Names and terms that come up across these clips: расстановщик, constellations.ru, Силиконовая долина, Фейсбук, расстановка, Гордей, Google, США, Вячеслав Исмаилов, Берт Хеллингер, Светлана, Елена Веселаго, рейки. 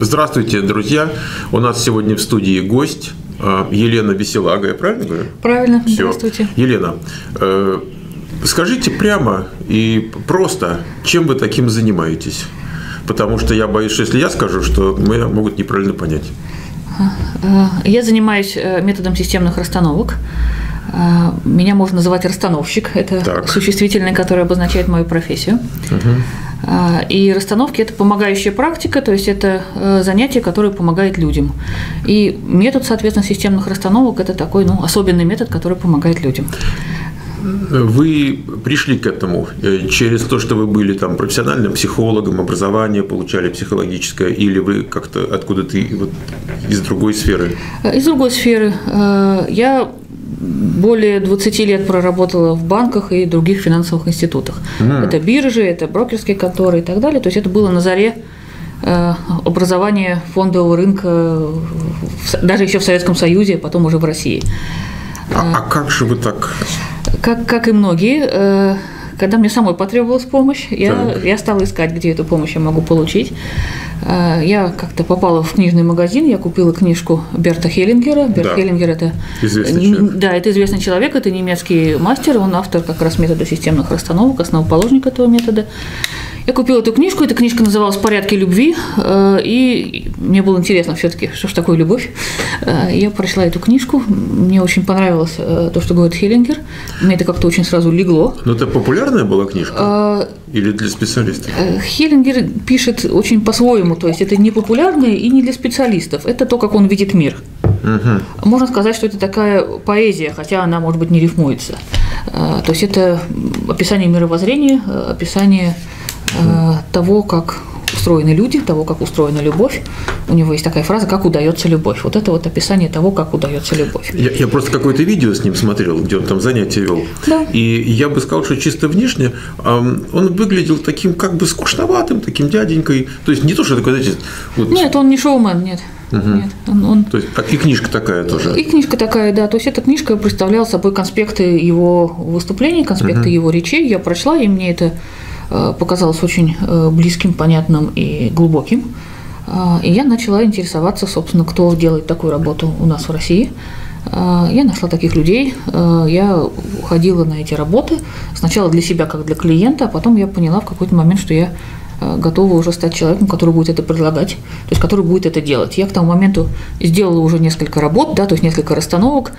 Здравствуйте, друзья! У нас сегодня в студии гость Елена Веселаго, я правильно говорю? Правильно, все. Здравствуйте. Елена, скажите прямо и просто, чем вы таким занимаетесь? Потому что я боюсь, что если я скажу, что меня могут неправильно понять. Я занимаюсь методом системных расстановок. Меня можно называть расстановщик. Это существительное, которое обозначает мою профессию. И расстановки – это помогающая практика, то есть это занятие, которое помогает людям. И метод, соответственно, системных расстановок – это такой особенный метод, который помогает людям. Вы пришли к этому через то, что вы были там профессиональным психологом, образование получали психологическое, или вы как-то откуда-то вот из другой сферы? Из другой сферы. Я более 20 лет проработала в банках и других финансовых институтах. Это биржи, это брокерские конторы и так далее. То есть это было на заре образования фондового рынка, даже еще в Советском Союзе, а потом уже в России. А как же вы так? Как и многие, когда мне самой потребовалась помощь, я стала искать, где эту помощь я могу получить. Я как-то попала в книжный магазин, я купила книжку Берта Хеллингера. Берт Хеллингер – это известный человек, это немецкий мастер, он автор как раз метода системных расстановок, основоположник этого метода. Я купила эту книжку, эта книжка называлась «Порядки любви», и мне было интересно все-таки, что же такое любовь. Я прочла эту книжку, мне очень понравилось то, что говорит Хеллингер, мне это как-то очень сразу легло. Но это популярная была книжка или для специалистов? Хеллингер пишет очень по-своему, то есть это не популярное и не для специалистов, это то, как он видит мир. Можно сказать, что это такая поэзия, хотя она, может быть, не рифмуется. То есть это описание мировоззрения, описание того, как устроены люди, того, как устроена любовь. У него есть такая фраза «как удается любовь». Вот это вот описание того, как удается любовь. Я просто какое-то видео с ним смотрел, где он там занятия вел. Да. И я бы сказал, что чисто внешне он выглядел таким как бы скучноватым, таким дяденькой. То есть не то, что такое, знаете, вот... Нет, он не шоумен, нет. Нет, он... То есть и книжка такая тоже. И книжка такая, да. То есть эта книжка представляла собой конспекты его выступлений, конспекты его речей. Я прочла, и мне это показалось очень близким, понятным и глубоким. И я начала интересоваться, собственно, кто делает такую работу у нас в России. Я нашла таких людей, я ходила на эти работы, сначала для себя, как для клиента, а потом я поняла в какой-то момент, что я готова уже стать человеком, который будет это предлагать, то есть который будет это делать. Я к тому моменту сделала уже несколько работ, да, то есть несколько расстановок,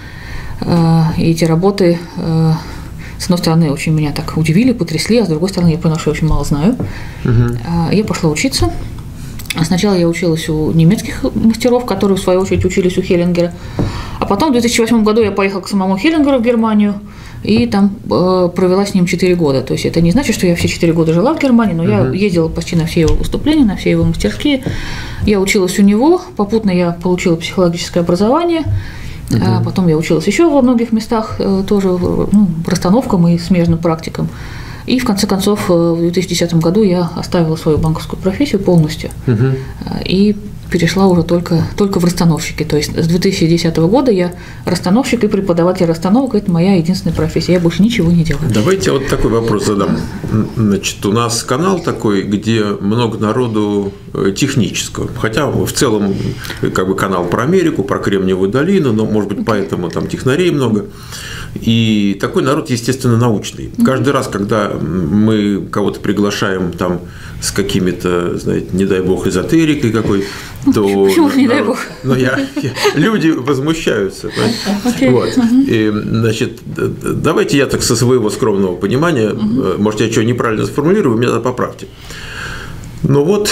и эти работы... С одной стороны, очень меня так удивили, потрясли, а с другой стороны, я поняла, что я очень мало знаю. Я пошла учиться. Сначала я училась у немецких мастеров, которые, в свою очередь, учились у Хеллингера. А потом, в 2008 году, я поехала к самому Хеллингеру в Германию и там провела с ним 4 года. То есть это не значит, что я все 4 года жила в Германии, но я ездила почти на все его выступления, на все его мастерские. Я училась у него, попутно я получила психологическое образование. Потом я училась еще во многих местах, тоже расстановкам и смежным практикам. И в конце концов, в 2010 году я оставила свою банковскую профессию полностью и перешла уже только в расстановщики. То есть с 2010 года я расстановщик и преподаватель расстановок. Это моя единственная профессия. Я больше ничего не делаю. Давайте я вот такой вопрос задам. Значит, у нас канал такой, где много народу технического. Хотя в целом как бы канал про Америку, про Кремниевую долину, но, может быть, поэтому там технарей много. И такой народ, естественно, научный. Каждый раз, когда мы кого-то приглашаем там с какими-то, знаете, не дай бог, эзотерикой какой, то почему, не дай бог? Ну, люди возмущаются. Вот. И, значит, давайте я так со своего скромного понимания, может, я что неправильно сформулирую, вы меня поправьте. Но вот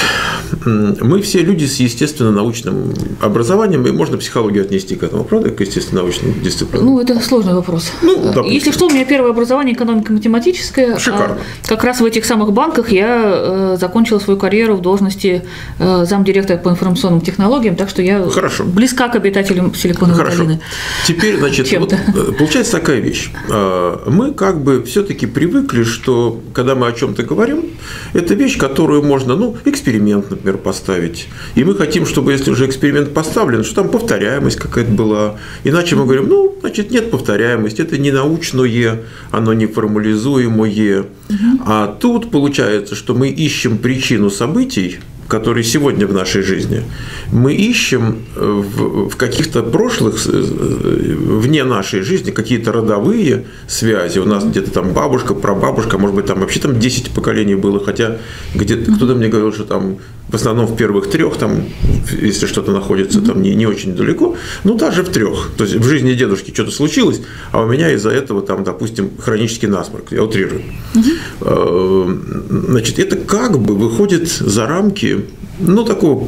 мы все люди с естественно-научным образованием, и можно психологию отнести к этому, правда, к естественно-научным дисциплинам? Ну, это сложный вопрос. Ну, если что, у меня первое образование экономико-математическое. Шикарно. А как раз в этих самых банках я закончила свою карьеру в должности замдиректора по информационным технологиям, так что я близка к обитателям Силиконовой долины. Теперь, значит, вот, получается такая вещь. Мы как бы все-таки привыкли, что когда мы о чем-то говорим, это вещь, которую можно, эксперимент, например, поставить. И мы хотим, чтобы, если уже эксперимент поставлен, что там повторяемость какая-то была. Иначе мы говорим, значит, нет повторяемости, это не научное, оно не формализуемое. А тут получается, что мы ищем причину событий, которые сегодня в нашей жизни, мы ищем в каких-то прошлых, вне нашей жизни, какие-то родовые связи. У нас где-то там бабушка, прабабушка, может быть, там вообще там 10 поколений было, хотя где-то кто-то мне говорил, что там в основном в первых 3, там, если что-то находится там не очень далеко, ну даже в 3. То есть в жизни дедушки что-то случилось, а у меня из-за этого там, допустим, хронический насморк, я утрирую. Значит, это как бы выходит за рамки, ну, такого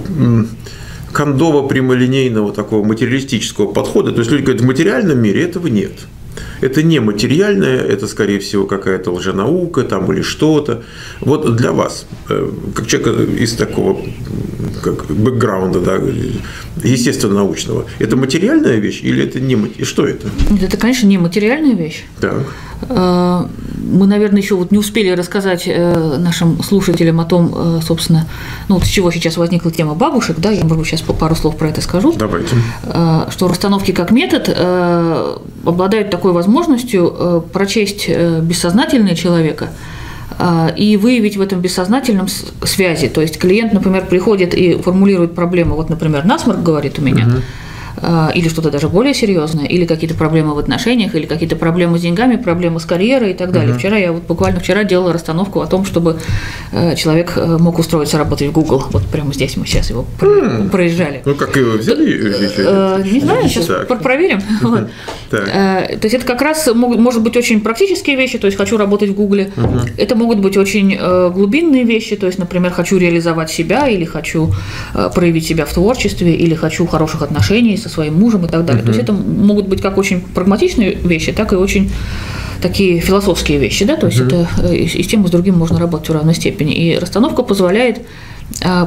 кондово-прямолинейного, такого материалистического подхода. То есть люди говорят, в материальном мире этого нет. Это не материальное, это, скорее всего, какая-то лженаука там, или что-то. Вот для вас, как человека из такого бэкграунда, да, естественно-научного, это материальная вещь или это не материальная? Что это? Это, конечно, не материальная вещь. Так. Мы, наверное, еще вот не успели рассказать нашим слушателям о том, собственно, ну, вот с чего сейчас возникла тема бабушек, да, я, может быть, сейчас пару слов про это скажу. Давайте. Что расстановки как метод обладают такой возможностью прочесть бессознательное человека и выявить в этом бессознательном связи. То есть клиент, например, приходит и формулирует проблему, вот, например, насморк, говорит, у меня. Угу. Или что-то даже более серьезное, или какие-то проблемы в отношениях, или какие-то проблемы с деньгами, проблемы с карьерой и так далее. Вчера я вот буквально делала расстановку о том, чтобы человек мог устроиться работать в Google. Вот прямо здесь мы сейчас его проезжали. Ну как его взяли? Не знаю, сейчас проверим. То есть это как раз может быть очень практические вещи, то есть хочу работать в Google. Это могут быть очень глубинные вещи, то есть, например, хочу реализовать себя, или хочу проявить себя в творчестве, или хочу хороших отношений со своим мужем и так далее. То есть это могут быть как очень прагматичные вещи, так и очень такие философские вещи, да, то есть это и с тем, и с другим можно работать в равной степени. И расстановка позволяет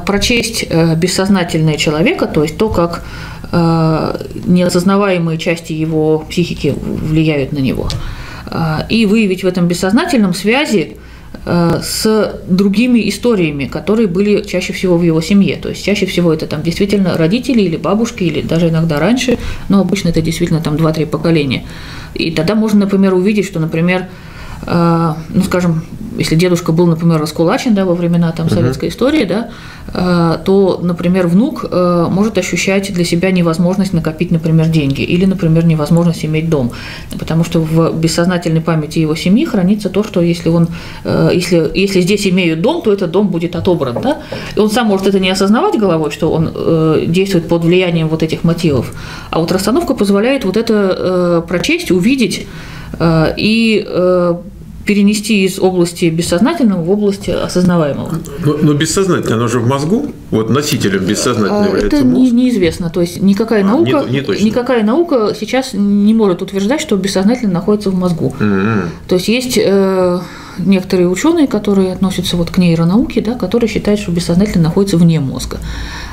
прочесть бессознательное человека, то есть то, как неосознаваемые части его психики влияют на него, и выявить в этом бессознательном связи с другими историями, которые были чаще всего в его семье. То есть чаще всего это там действительно родители или бабушки, или даже иногда раньше, но обычно это действительно там 2-3 поколения. И тогда можно, например, увидеть, что, например, ну, скажем, если дедушка был, например, раскулачен, да, во времена там, советской истории, да, то, например, внук может ощущать для себя невозможность накопить, например, деньги или, например, невозможность иметь дом, потому что в бессознательной памяти его семьи хранится то, что если он, если здесь имеют дом, то этот дом будет отобран, да, и он сам может это не осознавать головой, что он действует под влиянием вот этих мотивов, а вот расстановка позволяет вот это прочесть, увидеть и перенести из области бессознательного в область осознаваемого. Но бессознательное, оно же в мозгу, вот носителем бессознательного является это мозг. Неизвестно, то есть никакая наука, никакая наука сейчас не может утверждать, что бессознательное находится в мозгу. То есть есть некоторые ученые, которые относятся вот к нейронауке, да, которые считают, что бессознательное находится вне мозга.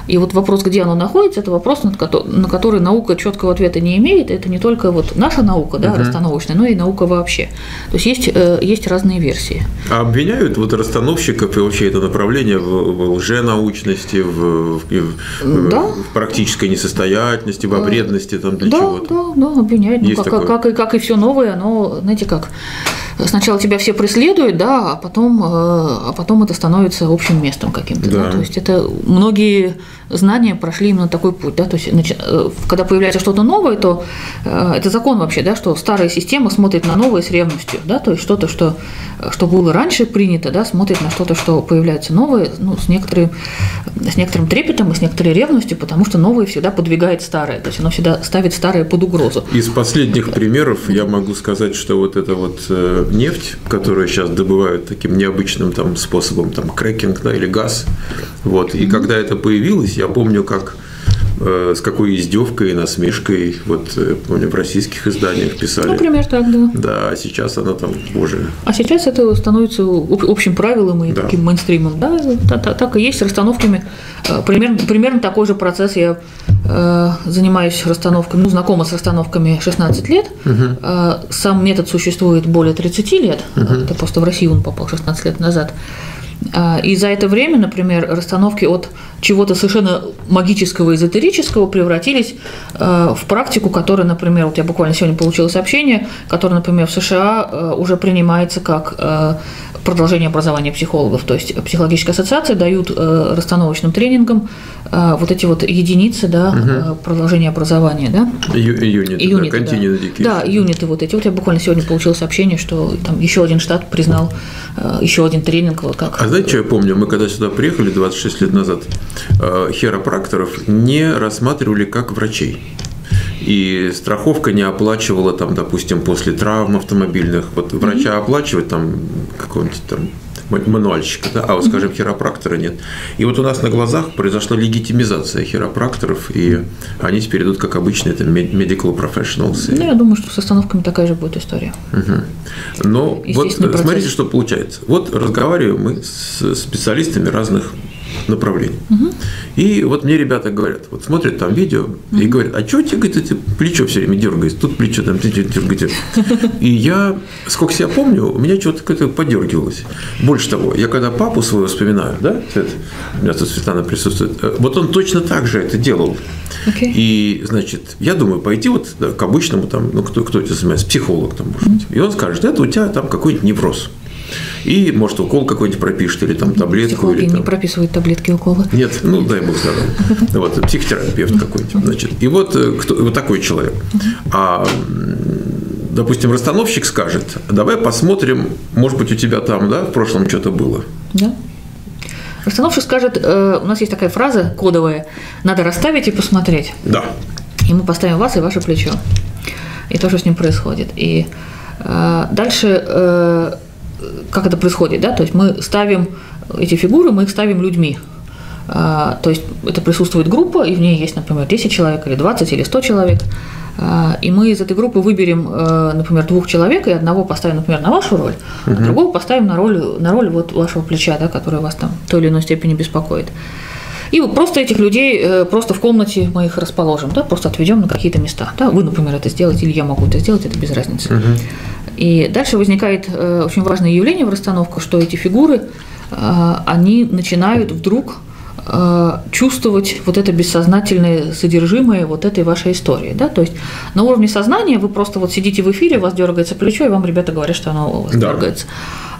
И вот вопрос, где оно находится, это вопрос, на который наука четкого ответа не имеет. Это не только вот наша наука, да, расстановочная, но и наука вообще. То есть есть разные версии. А обвиняют вот расстановщиков и вообще это направление в лженаучности, в практической несостоятельности, во вредности там, для чего-то? Да, да, обвиняют. Ну, как и все новое, оно, знаете как, сначала тебя все преследуют, да, а потом это становится общим местом каким-то. Да. Да, то есть это многие знания прошли именно такой путь. Да, то есть, когда появляется что-то новое, то это закон вообще, да, что старая система смотрит на новое с ревностью. Да, то есть что-то, что было раньше принято, да, смотрит на что-то, что появляется новое, ну, с некоторым трепетом и с некоторой ревностью, потому что новое всегда подвигает старое, то есть оно всегда ставит старое под угрозу. Из последних примеров я могу сказать, что вот эта вот нефть, которую сейчас добывают таким необычным там способом, там крекинг, да, или газ, вот, и когда это появилось, я помню, как с какой издевкой и насмешкой, вот, помню, в российских изданиях писали. Например, так, да. Да, а сейчас она там уже… А сейчас это становится общим правилом и таким мейнстримом, да, так и есть с расстановками. Примерно такой же процесс, я занимаюсь расстановками, ну, знакома с расстановками 16 лет, сам метод существует более 30 лет, это просто в Россию он попал 16 лет назад. И за это время, например, расстановки от чего-то совершенно магического, эзотерического превратились в практику, которая, например, вот я буквально сегодня получила сообщение, которое, например, в США уже принимается как продолжение образования психологов, то есть психологические ассоциации дают расстановочным тренингам вот эти вот единицы, да, продолжение образования, да. Юниты, вот эти. Вот я буквально сегодня получила сообщение, что там еще один штат признал еще один тренинг. Вот как. А знаете, что я помню? Мы когда сюда приехали 26 лет назад, хиропракторов не рассматривали как врачей. И страховка не оплачивала, там, допустим, после травм автомобильных. Вот врача оплачивать там какого-нибудь там мануальщика, да? А вот, скажем, хиропрактора нет. И вот у нас на глазах произошла легитимизация хиропракторов, и они теперь идут, как обычные, там, medical professionals. Ну, я думаю, что с остановками такая же будет история. Но вот процесс. Смотрите, что получается. Вот разговариваем мы с специалистами разных направлений. И вот мне ребята говорят, вот смотрят там видео и говорят, а чего тебе это плечо все время дергается, тут плечо там дергается. И я, сколько себя помню, у меня что-то подергивалось. Больше того, я когда папу свою вспоминаю, да, у меня тут Светлана присутствует, вот он точно так же это делал. И, значит, я думаю, пойти вот к обычному, там, ну, кто это занимается, психолог, там, может быть. И он скажет, это у тебя там какой-нибудь невроз. И, может, укол какой-нибудь пропишет, или там таблетку. Психологи или, там... не прописывают таблетки, уколы. Нет, ну дай бог здоровья. Вот, психотерапевт какой-нибудь, значит. И вот, вот такой человек. А, допустим, расстановщик скажет, давай посмотрим, может быть, у тебя там, да, в прошлом что-то было. Да. Расстановщик скажет, у нас есть такая фраза кодовая, надо расставить и посмотреть. Да. И мы поставим вас и ваше плечо. И то, что с ним происходит. И дальше... как это происходит, да, то есть мы ставим эти фигуры, мы их ставим людьми, то есть это присутствует группа, и в ней есть, например, 10 человек, или 20, или 100 человек, и мы из этой группы выберем, например, 2 человек, и одного поставим, например, на вашу роль, а другого поставим на роль вот вашего плеча, да, которое вас там в той или иной степени беспокоит. И вот просто этих людей просто в комнате мы их расположим, да, просто отведем на какие-то места. Да. Вы, например, это сделаете, или я могу это сделать, это без разницы. И дальше возникает очень важное явление в расстановках, что эти фигуры, они начинают вдруг чувствовать вот это бессознательное содержимое вот этой вашей истории. Да? То есть на уровне сознания вы просто вот сидите в эфире, у вас дергается плечо, и вам ребята говорят, что оно у вас дергается.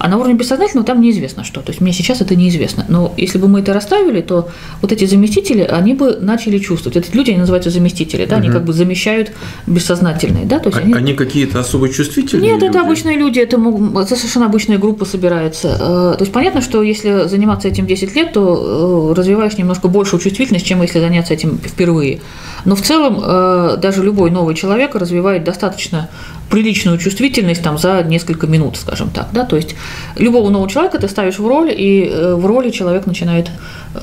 А на уровне бессознательного там неизвестно что. То есть мне сейчас это неизвестно. Но если бы мы это расставили, то вот эти заместители, они бы начали чувствовать. Эти люди, они называются заместители, да, они как бы замещают бессознательные. Да? То есть они какие-то особо чувствительные? Нет, люди? Это обычные люди, это совершенно обычная группа собирается. То есть понятно, что если заниматься этим 10 лет, то развиваешь немножко большую чувствительность, чем если заняться этим впервые. Но в целом даже любой новый человек развивает достаточно приличную чувствительность там, за несколько минут, скажем так. Да? То есть любого нового человека ты ставишь в роль, и в роли человек начинает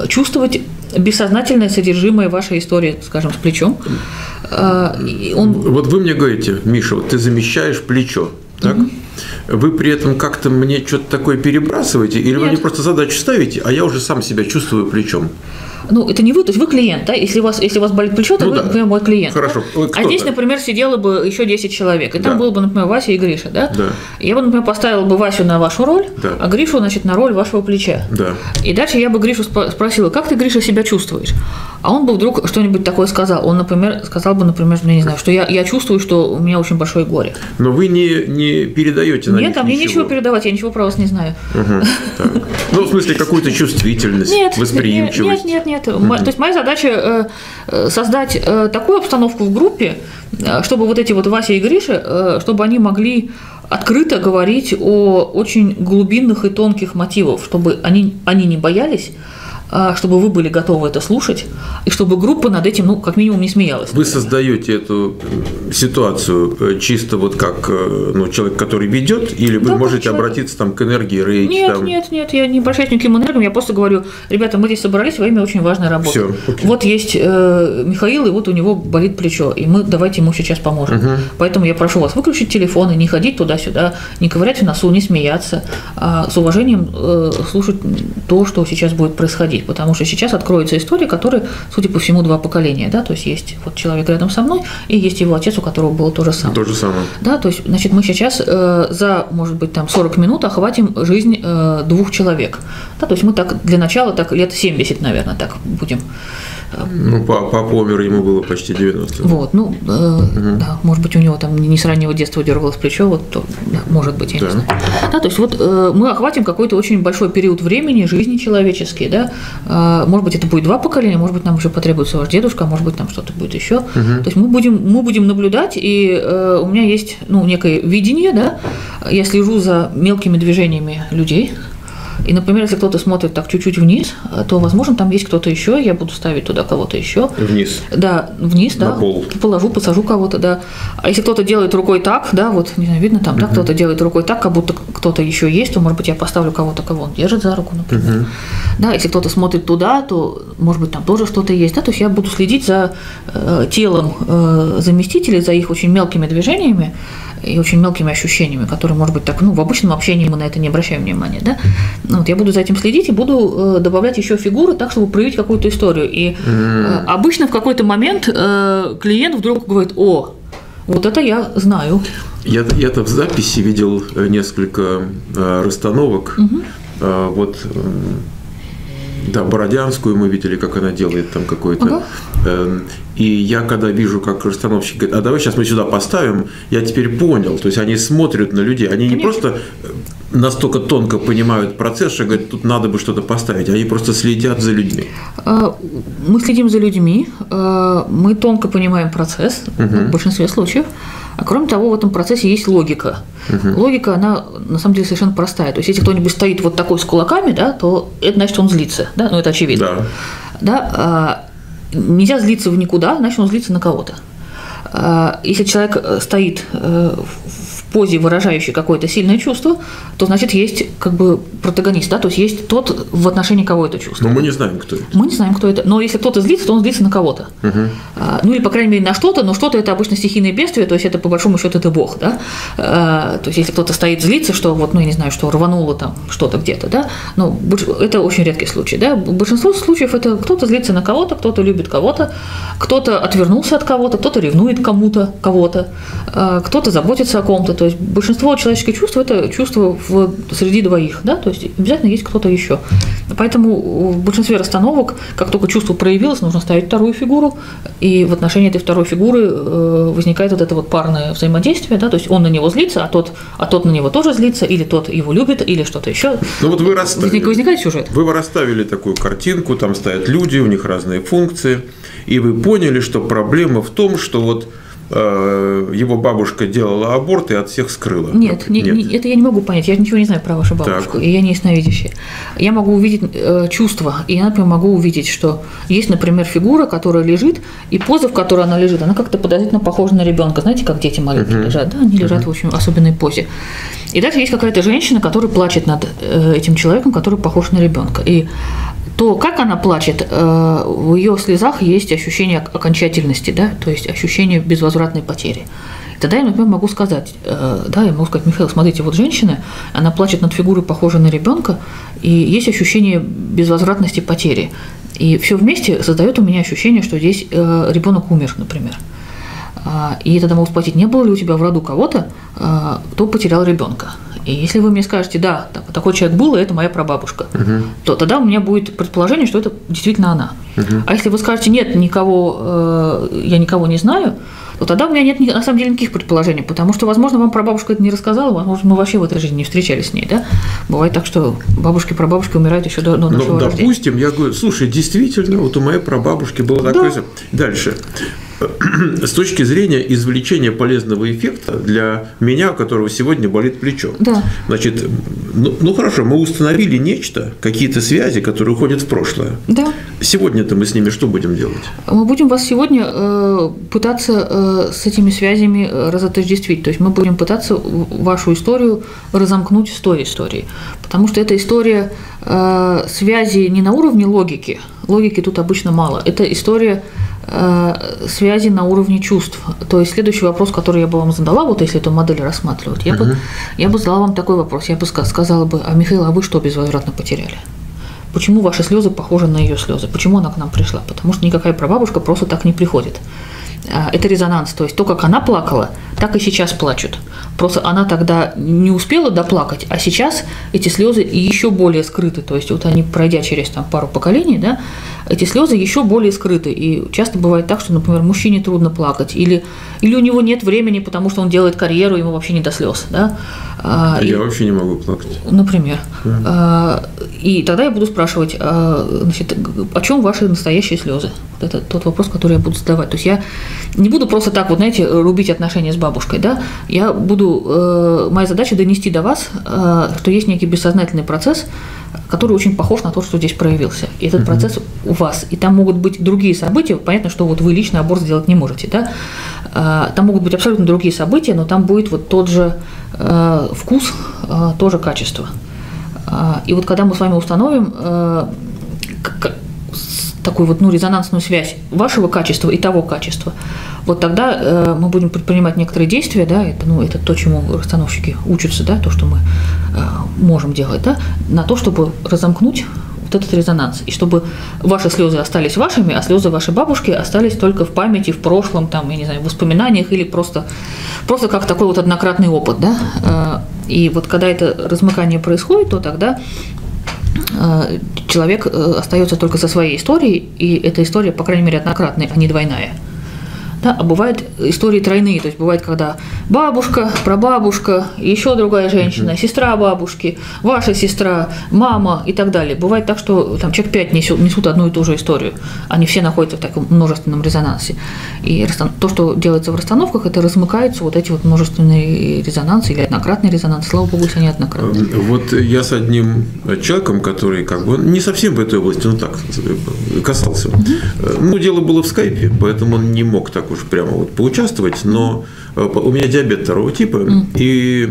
чувствовать бессознательное содержимое вашей истории, скажем, с плечом. Вот вы мне говорите, Миша, вот ты замещаешь плечо, так? Вы при этом как-то мне что-то такое перебрасываете, или вы мне просто задачу ставите, а я уже сам себя чувствую плечом? Ну, это не вы, то есть вы клиент, да? Если у вас болит плечо, то вы мой клиент. Хорошо. Да? А здесь, например, сидело бы еще 10 человек, и там было бы, например, Вася и Гриша, да? Я бы, например, поставила бы Васю на вашу роль, а Гришу, значит, на роль вашего плеча. И дальше я бы Гришу спросила, как ты, Гриша, себя чувствуешь? А он бы вдруг что-нибудь такое сказал. Он, например, сказал бы, например, я не знаю, что я чувствую, что у меня очень большое горе. Но вы не передаете на них. Нет, а мне ничего передавать, я ничего про вас не знаю. Ну, в смысле, какую-то чувствительность, восприимчивость. Нет. То есть моя задача создать такую обстановку в группе, чтобы вот эти вот Вася и Гриша, чтобы они могли открыто говорить о очень глубинных и тонких мотивах, чтобы они не боялись, чтобы вы были готовы это слушать, и чтобы группа над этим, ну, как минимум, не смеялась. Вы создаете эту ситуацию чисто вот как, ну, человек, который ведет, или вы можете обратиться там к энергии рейки? Нет, я не обращаюсь ни к каким энергиям, я просто говорю, ребята, мы здесь собрались, во имя очень важной работы. Вот есть Михаил, и вот у него болит плечо, и мы давайте ему сейчас поможем. Поэтому я прошу вас выключить телефоны, не ходить туда-сюда, не ковырять в носу, не смеяться, а с уважением слушать то, что сейчас будет происходить. Потому что сейчас откроется история, которая, судя по всему, 2 поколения. Да? То есть есть вот человек рядом со мной, и есть его отец, у которого было то же самое. Да, то есть, значит, мы сейчас за, может быть, там 40 минут охватим жизнь 2 человек. Да, то есть мы так для начала так лет 70, наверное, так будем Ну, папа умер, ему было почти 90. Вот, ну, да, может быть, у него там не с раннего детства дергалось плечо, вот, то, да, может быть, я не знаю. Да, то есть вот мы охватим какой-то очень большой период времени, жизни человеческой, да, может быть, это будет 2 поколения, может быть, нам еще потребуется ваш дедушка, может быть, там что-то будет еще. То есть мы будем наблюдать, и у меня есть, ну, некое видение, да, я слежу за мелкими движениями людей. И, например, если кто-то смотрит так чуть-чуть вниз, то, возможно, там есть кто-то еще, я буду ставить туда кого-то еще. Вниз. Да, вниз, на да. Пол. Положу, посажу кого-то, да. А если кто-то делает рукой так, да, вот, не знаю, видно там, да, кто-то делает рукой так, как будто кто-то еще есть, то, может быть, я поставлю кого-то, кого он держит за руку, например. Да, если кто-то смотрит туда, то, может быть, там тоже что-то есть, да, то есть я буду следить за телом заместителей, за их очень мелкими движениями и очень мелкими ощущениями, которые, может быть, так, ну, в обычном общении мы на это не обращаем внимания, да. Вот, я буду за этим следить и буду добавлять еще фигуры так, чтобы проявить какую-то историю. И обычно в какой-то момент клиент вдруг говорит: «О, вот это я знаю». Я-то в записи видел несколько расстановок. Да, Бородянскую мы видели, как она делает там какой-то. И я когда вижу, как расстановщик говорит: «А давай сейчас мы сюда поставим», я теперь понял. То есть они смотрят на людей, они не просто настолько тонко понимают процесс, что говорят, тут надо бы что-то поставить, они просто следят за людьми. Мы следим за людьми, мы тонко понимаем процесс в большинстве случаев. А кроме того, в этом процессе есть логика. Логика, она на самом деле совершенно простая. То есть, если кто-нибудь стоит вот такой с кулаками, да, то это значит, он злится. Да? Ну, это очевидно. Да. Да? Нельзя злиться в никуда, значит, он злится на кого-то. Если человек стоит в позе, выражающей какое-то сильное чувство, то, значит, есть как бы протагонист, да, то есть есть тот, в отношении кого это чувство. Но мы не знаем, кто это. Мы не знаем, кто это. Но если кто-то злится, то он злится на кого-то. Ну или, по крайней мере, на что-то, но что-то это обычно стихийное бедствие, то есть это, по большому счету, это Бог, да. То есть если кто-то стоит злиться, что вот, ну, я не знаю, что рвануло там что-то где-то, да, но это очень редкий случай, да. Большинство случаев это кто-то злится на кого-то, кто-то любит кого-то, кто-то отвернулся от кого-то, кто-то ревнует кому-то, кого-то, кто-то заботится о ком-то. То есть большинство человеческих чувств – это чувство среди двоих, да, то есть обязательно есть кто-то еще. Поэтому в большинстве расстановок, как только чувство проявилось, нужно ставить вторую фигуру, и в отношении этой второй фигуры возникает вот это вот парное взаимодействие, да, то есть он на него злится, а тот на него тоже злится, или тот его любит, или что-то еще. Ну вот вы расставили. Возникает сюжет. Вы расставили такую картинку, там стоят люди, у них разные функции, и вы поняли, что проблема в том, что вот его бабушка делала аборт и от всех скрыла. Нет, это я не могу понять. Я ничего не знаю про вашу бабушку, так. И я не ясновидящая. Я могу увидеть чувства, и я, например, могу увидеть, что есть, например, фигура, которая лежит, и поза, в которой она лежит, она как-то подозрительно похожа на ребенка. Знаете, как дети маленькие лежат, да? Они лежат в очень особенной позе. И дальше есть какая-то женщина, которая плачет над этим человеком, который похож на ребенка. И то, как она плачет, в ее слезах есть ощущение окончательности, да, то есть ощущение безвозвратной потери. И тогда я, например, могу сказать, да, я могу сказать: «Михаил, смотрите, вот женщина, она плачет над фигурой, похожей на ребенка, и есть ощущение безвозвратности потери». И все вместе создает у меня ощущение, что здесь ребенок умер, например. И тогда могу спросить: не было ли у тебя в роду кого-то, кто потерял ребенка? И если вы мне скажете: да, такой человек был, и это моя прабабушка, то тогда у меня будет предположение, что это действительно она. А если вы скажете: нет, никого, я никого не знаю, то тогда у меня нет на самом деле никаких предположений, потому что, возможно, вам прабабушка это не рассказала, возможно, мы вообще в этой жизни не встречались с ней, да? Бывает так, что бабушки, прабабушки умирают еще до нашего рождения. Допустим, я говорю: слушай, действительно, вот у моей прабабушки было такое. Да. Дальше. С точки зрения извлечения полезного эффекта для меня, у которого сегодня болит плечо. Да. Значит, ну хорошо, мы установили нечто, какие-то связи, которые уходят в прошлое. Да. Сегодня-то мы с ними что будем делать? Мы будем вас сегодня пытаться с этими связями разотождествить. То есть мы будем пытаться вашу историю разомкнуть с той историей. Потому что эта история связи не на уровне логики. Логики тут обычно мало. Это история связи на уровне чувств. То есть следующий вопрос, который я бы вам задала, вот если эту модель рассматривать, я бы задала вам такой вопрос, я бы сказала бы: а, Михаил, а вы что безвозвратно потеряли? Почему ваши слезы похожи на ее слезы? Почему она к нам пришла? Потому что никакая прабабушка просто так не приходит. это резонанс, то есть то, как она плакала, так и сейчас плачут. Просто она тогда не успела доплакать, а сейчас эти слезы еще более скрыты. То есть вот они, пройдя через там, пару поколений, да, эти слезы еще более скрыты. И часто бывает так, что, например, мужчине трудно плакать, или у него нет времени, потому что он делает карьеру, ему вообще не до слез. Да? Я вообще не могу плакать. Например. И тогда я буду спрашивать, значит, о чем ваши настоящие слезы? Вот это тот вопрос, который я буду задавать. То есть я не буду просто так, вот, знаете, рубить отношения с бабушкой. Да? Я буду, моя задача донести до вас, что есть некий бессознательный процесс, который очень похож на то, что здесь проявился. И этот процесс у вас. И там могут быть другие события. Понятно, что вот вы лично аборт сделать не можете. Да? Там могут быть абсолютно другие события, но там будет вот тот же вкус, то же качество. И вот когда мы с вами установим такую вот, ну, резонансную связь вашего качества и того качества, вот тогда мы будем предпринимать некоторые действия, да, это, ну, это то, чему расстановщики учатся, да, то, что мы можем делать, да, на то, чтобы разомкнуть вот этот резонанс, и чтобы ваши слезы остались вашими, а слезы вашей бабушки остались только в памяти, в прошлом, там, я не знаю, в воспоминаниях или просто как такой вот однократный опыт, да, и вот когда это размыкание происходит, то тогда человек остается только со своей историей, и эта история, по крайней мере, однократная, а не двойная. Да? А бывают истории тройные, то есть бывает, когда бабушка, прабабушка, еще другая женщина, сестра бабушки, ваша сестра, мама и так далее. Бывает так, что там человек 5 несут одну и ту же историю, они все находятся в таком множественном резонансе. И то, что делается в расстановках, это размыкаются вот эти вот множественные резонансы или однократные резонансы, слава богу, если они однократные. Вот я с одним человеком, который как бы не совсем в этой области, но так касался, ну, дело было в скайпе, поэтому он не мог так уж прямо вот поучаствовать, но у меня диабет 2 типа, и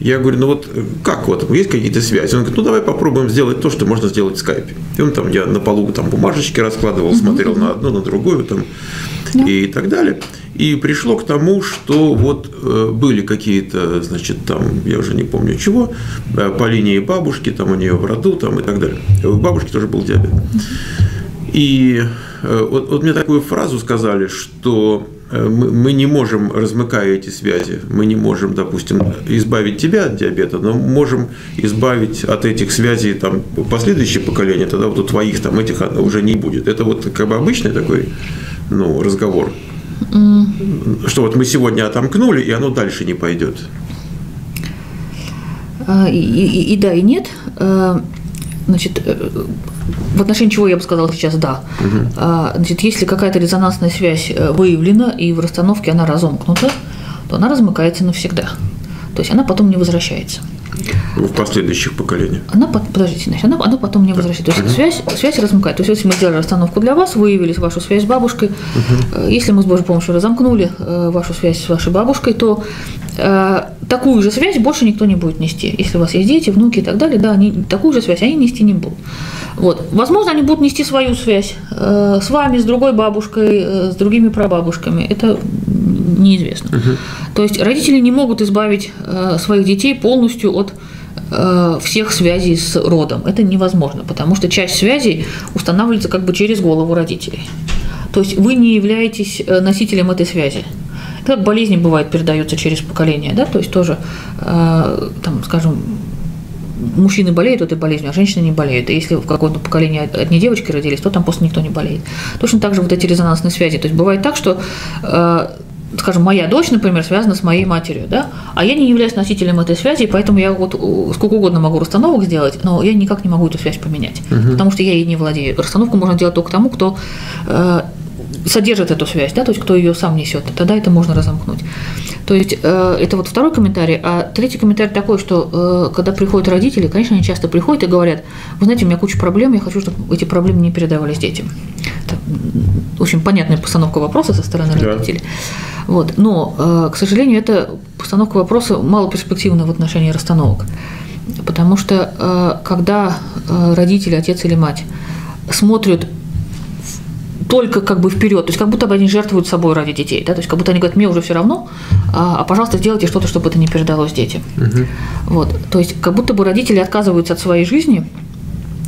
я говорю, ну вот как вот, есть какие-то связи? Он говорит, ну давай попробуем сделать то, что можно сделать в скайпе. И он там, я на полу там бумажечки раскладывал, смотрел на одну, на другую там, и так далее. И пришло к тому, что вот были какие-то, значит, там, я уже не помню чего, по линии бабушки, там у нее в роду, там и так далее. У бабушки тоже был диабет. И вот мне такую фразу сказали, что мы не можем, размыкая эти связи, мы не можем, допустим, избавить тебя от диабета, но можем избавить от этих связей там последующие поколения, тогда вот у твоих там этих уже не будет. Это вот как бы обычный такой, ну, разговор, что вот мы сегодня отомкнули, и оно дальше не пойдет. И да, и нет. Значит, в отношении чего я бы сказала сейчас «да». Значит, если какая-то резонансная связь выявлена, и в расстановке она разомкнута, то она размыкается навсегда. То есть она потом не возвращается. В последующих поколениях. Подождите, значит, она потом не возвращается. То есть связь размыкает. То есть если мы сделали расстановку для вас, выявили вашу связь с бабушкой, если мы с Божьей помощью разомкнули вашу связь с вашей бабушкой, то такую же связь больше никто не будет нести. Если у вас есть дети, внуки и так далее, да, они такую же связь они нести не будут. Вот. Возможно, они будут нести свою связь с вами, с другой бабушкой, с другими прабабушками. Это неизвестно. То есть родители не могут избавить своих детей полностью от всех связей с родом. Это невозможно, потому что часть связей устанавливается как бы через голову родителей. То есть вы не являетесь носителем этой связи. Это как болезни бывает, передаются через поколение, да, то есть тоже, там, скажем, мужчины болеют этой болезнью, а женщины не болеют. И если в каком-то поколении одни девочки родились, то там после никто не болеет. Точно так же вот эти резонансные связи. То есть бывает так, что, скажем, моя дочь, например, связана с моей матерью, да, а я не являюсь носителем этой связи, поэтому я вот сколько угодно могу расстановок сделать, но я никак не могу эту связь поменять, потому что я ей не владею. Расстановку можно делать только тому, кто содержит эту связь, да, то есть кто ее сам несет, тогда это можно разомкнуть. То есть это вот второй комментарий, а третий комментарий такой, что когда приходят родители, конечно, они часто приходят и говорят, вы знаете, у меня куча проблем, я хочу, чтобы эти проблемы не передавались детям. Это очень понятная постановка вопроса со стороны родителей. Вот. Но, к сожалению, эта постановка вопроса малоперспективна в отношении расстановок, потому что когда родители, отец или мать смотрят только как бы вперед, то есть как будто бы они жертвуют собой ради детей, да, то есть как будто они говорят, мне уже все равно, а пожалуйста, сделайте что-то, чтобы это не передалось детям. Вот. То есть как будто бы родители отказываются от своей жизни,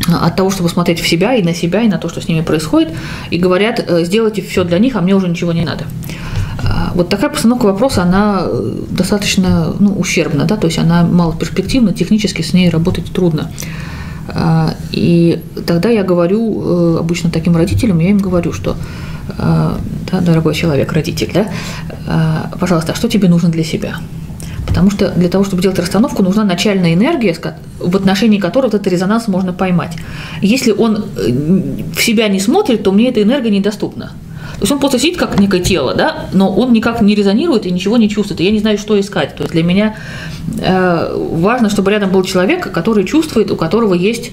от того, чтобы смотреть в себя и на то, что с ними происходит, и говорят, сделайте все для них, а мне уже ничего не надо. Вот такая постановка вопроса, она достаточно ущербна, да, то есть она малоперспективна, технически с ней работать трудно. И тогда я говорю обычно таким родителям, я им говорю, что, да, дорогой человек, родитель, да, пожалуйста, а что тебе нужно для себя? Потому что для того, чтобы делать расстановку, нужна начальная энергия, в отношении которой вот этот резонанс можно поймать. Если он в себя не смотрит, то мне эта энергия недоступна. То есть он просто сидит как некое тело, да, но он никак не резонирует и ничего не чувствует. И я не знаю, что искать. То есть для меня важно, чтобы рядом был человек, который чувствует, у которого есть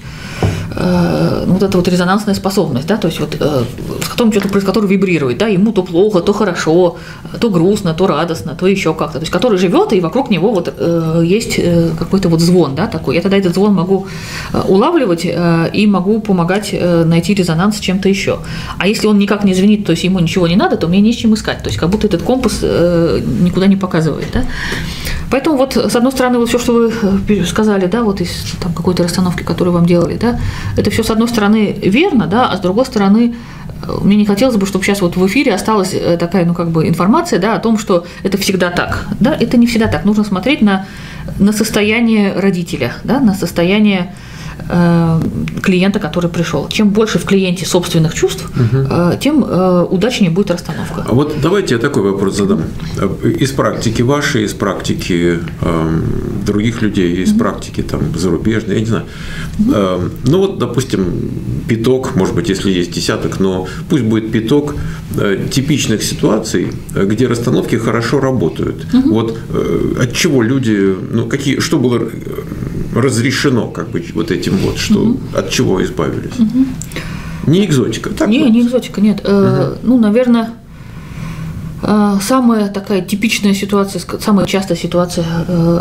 вот эта вот резонансная способность, да, то есть вот с которым что-то происходит, который вибрирует, да, ему то плохо, то хорошо, то грустно, то радостно, то еще как-то, то есть который живет, и вокруг него вот есть какой-то вот звон, да, такой. Я тогда этот звон могу улавливать и могу помогать найти резонанс с чем-то еще. А если он никак не звенит, то есть ему ничего не надо, то мне не с чем искать, то есть как будто этот компас никуда не показывает, да. Поэтому вот с одной стороны вот все, что вы сказали, да, вот из там какой-то расстановки, которую вам делали, да, это все с одной стороны верно, да, а с другой стороны мне не хотелось бы, чтобы сейчас вот в эфире осталась такая, ну, как бы информация, да, о том, что это всегда так, да, это не всегда так. Нужно смотреть на состояние родителя, да, на состояние клиента, который пришел. Чем больше в клиенте собственных чувств, тем удачнее будет расстановка. Вот давайте я такой вопрос задам. Из практики вашей, из практики других людей, из практики там зарубежной, я не знаю. Ну вот, допустим, пяток, может быть, если есть десяток, но пусть будет пяток типичных ситуаций, где расстановки хорошо работают. Вот от чего люди, ну, какие, что было разрешено, как бы, вот этим вот, что, от чего избавились. Не экзотика, так? Не, вот. Не экзотика, нет. Ну, наверное, самая такая типичная ситуация, самая частая ситуация,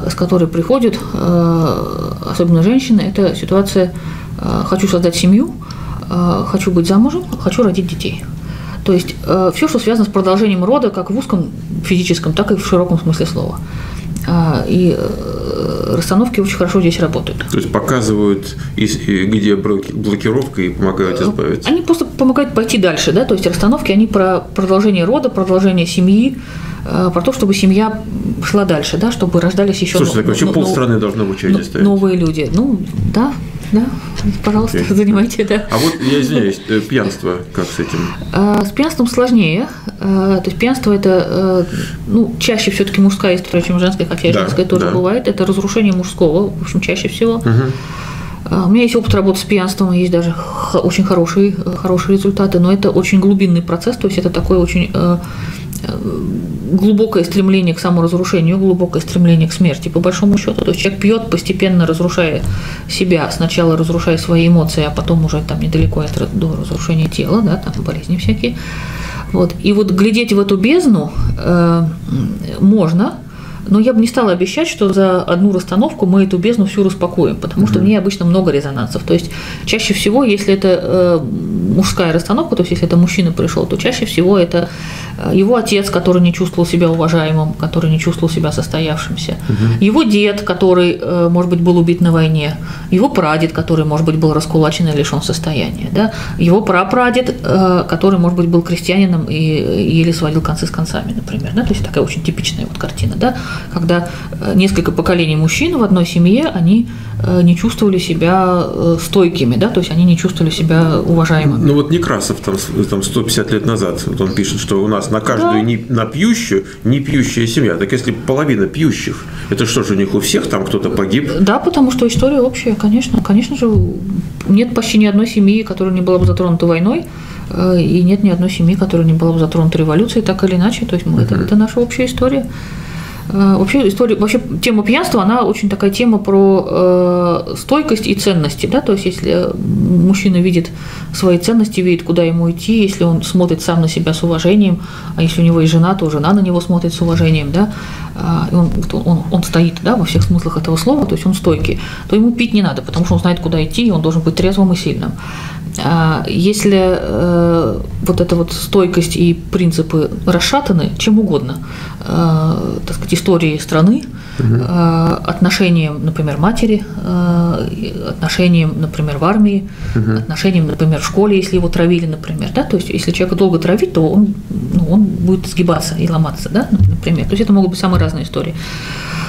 с которой приходят, особенно женщины, это ситуация «хочу создать семью», «хочу быть замужем», «хочу родить детей». То есть все, что связано с продолжением рода, как в узком физическом, так и в широком смысле слова. И расстановки очень хорошо здесь работают. То есть показывают, где блокировка, и помогают избавиться? Они просто помогают пойти дальше, да, то есть расстановки, они про продолжение рода, продолжение семьи, про то, чтобы семья шла дальше, да, чтобы рождались еще… Слушайте, так вообще полстраны должны в очереди стоять. Новые люди, ну, да. Да, пожалуйста, занимайте, да. А вот, я извиняюсь, пьянство как с этим? С пьянством сложнее. То есть пьянство – это, ну, чаще все-таки мужская история, чем женская, хотя и женская тоже бывает. Это разрушение мужского, в общем, чаще всего. У меня есть опыт работы с пьянством, есть даже очень хорошие результаты, но это очень глубинный процесс, то есть это такое очень глубокое стремление к саморазрушению, глубокое стремление к смерти, по большому счету. То есть человек пьет, постепенно разрушая себя, сначала разрушая свои эмоции, а потом уже там недалеко до разрушения тела, да, там болезни всякие. Вот. И вот глядеть в эту бездну можно, но я бы не стала обещать, что за одну расстановку мы эту бездну всю распакуем, потому что в ней обычно много резонансов. То есть чаще всего, если это мужская расстановка, то есть если это мужчина пришел, то чаще всего это его отец, который не чувствовал себя уважаемым, который не чувствовал себя состоявшимся, его дед, который, может быть, был убит на войне, его прадед, который, может быть, был раскулачен и лишен состояния, да? Его прапрадед, который, может быть, был крестьянином и еле сводил концы с концами, например, да? То есть такая очень типичная вот картина, да? Когда несколько поколений мужчин в одной семье, они не чувствовали себя стойкими, да, то есть они не чувствовали себя уважаемыми. Ну вот Некрасов там 150 лет назад, вот он пишет, что у нас на каждую не пьющая семья. Так если половина пьющих, это что же у них у всех там кто-то погиб? Да, потому что история общая, конечно. Конечно же, нет почти ни одной семьи, которая не была бы затронута войной, и нет ни одной семьи, которая не была бы затронута революцией, так или иначе. То есть мы, это наша общая история. Вообще тема пьянства, она очень такая тема про стойкость и ценности, да, то есть если мужчина видит свои ценности, видит, куда ему идти, если он смотрит сам на себя с уважением, а если у него есть жена, то жена на него смотрит с уважением, да, и он стоит, да, во всех смыслах этого слова, то есть он стойкий, то ему пить не надо, потому что он знает, куда идти, и он должен быть трезвым и сильным. Если вот эта вот стойкость и принципы расшатаны чем угодно, так сказать, истории страны, отношением, например, матери, отношением, например, в армии, отношением, например, в школе, если его травили, например, да, то есть если человека долго травить, то он, ну, он будет сгибаться и ломаться, да, например, то есть это могут быть самые разные истории,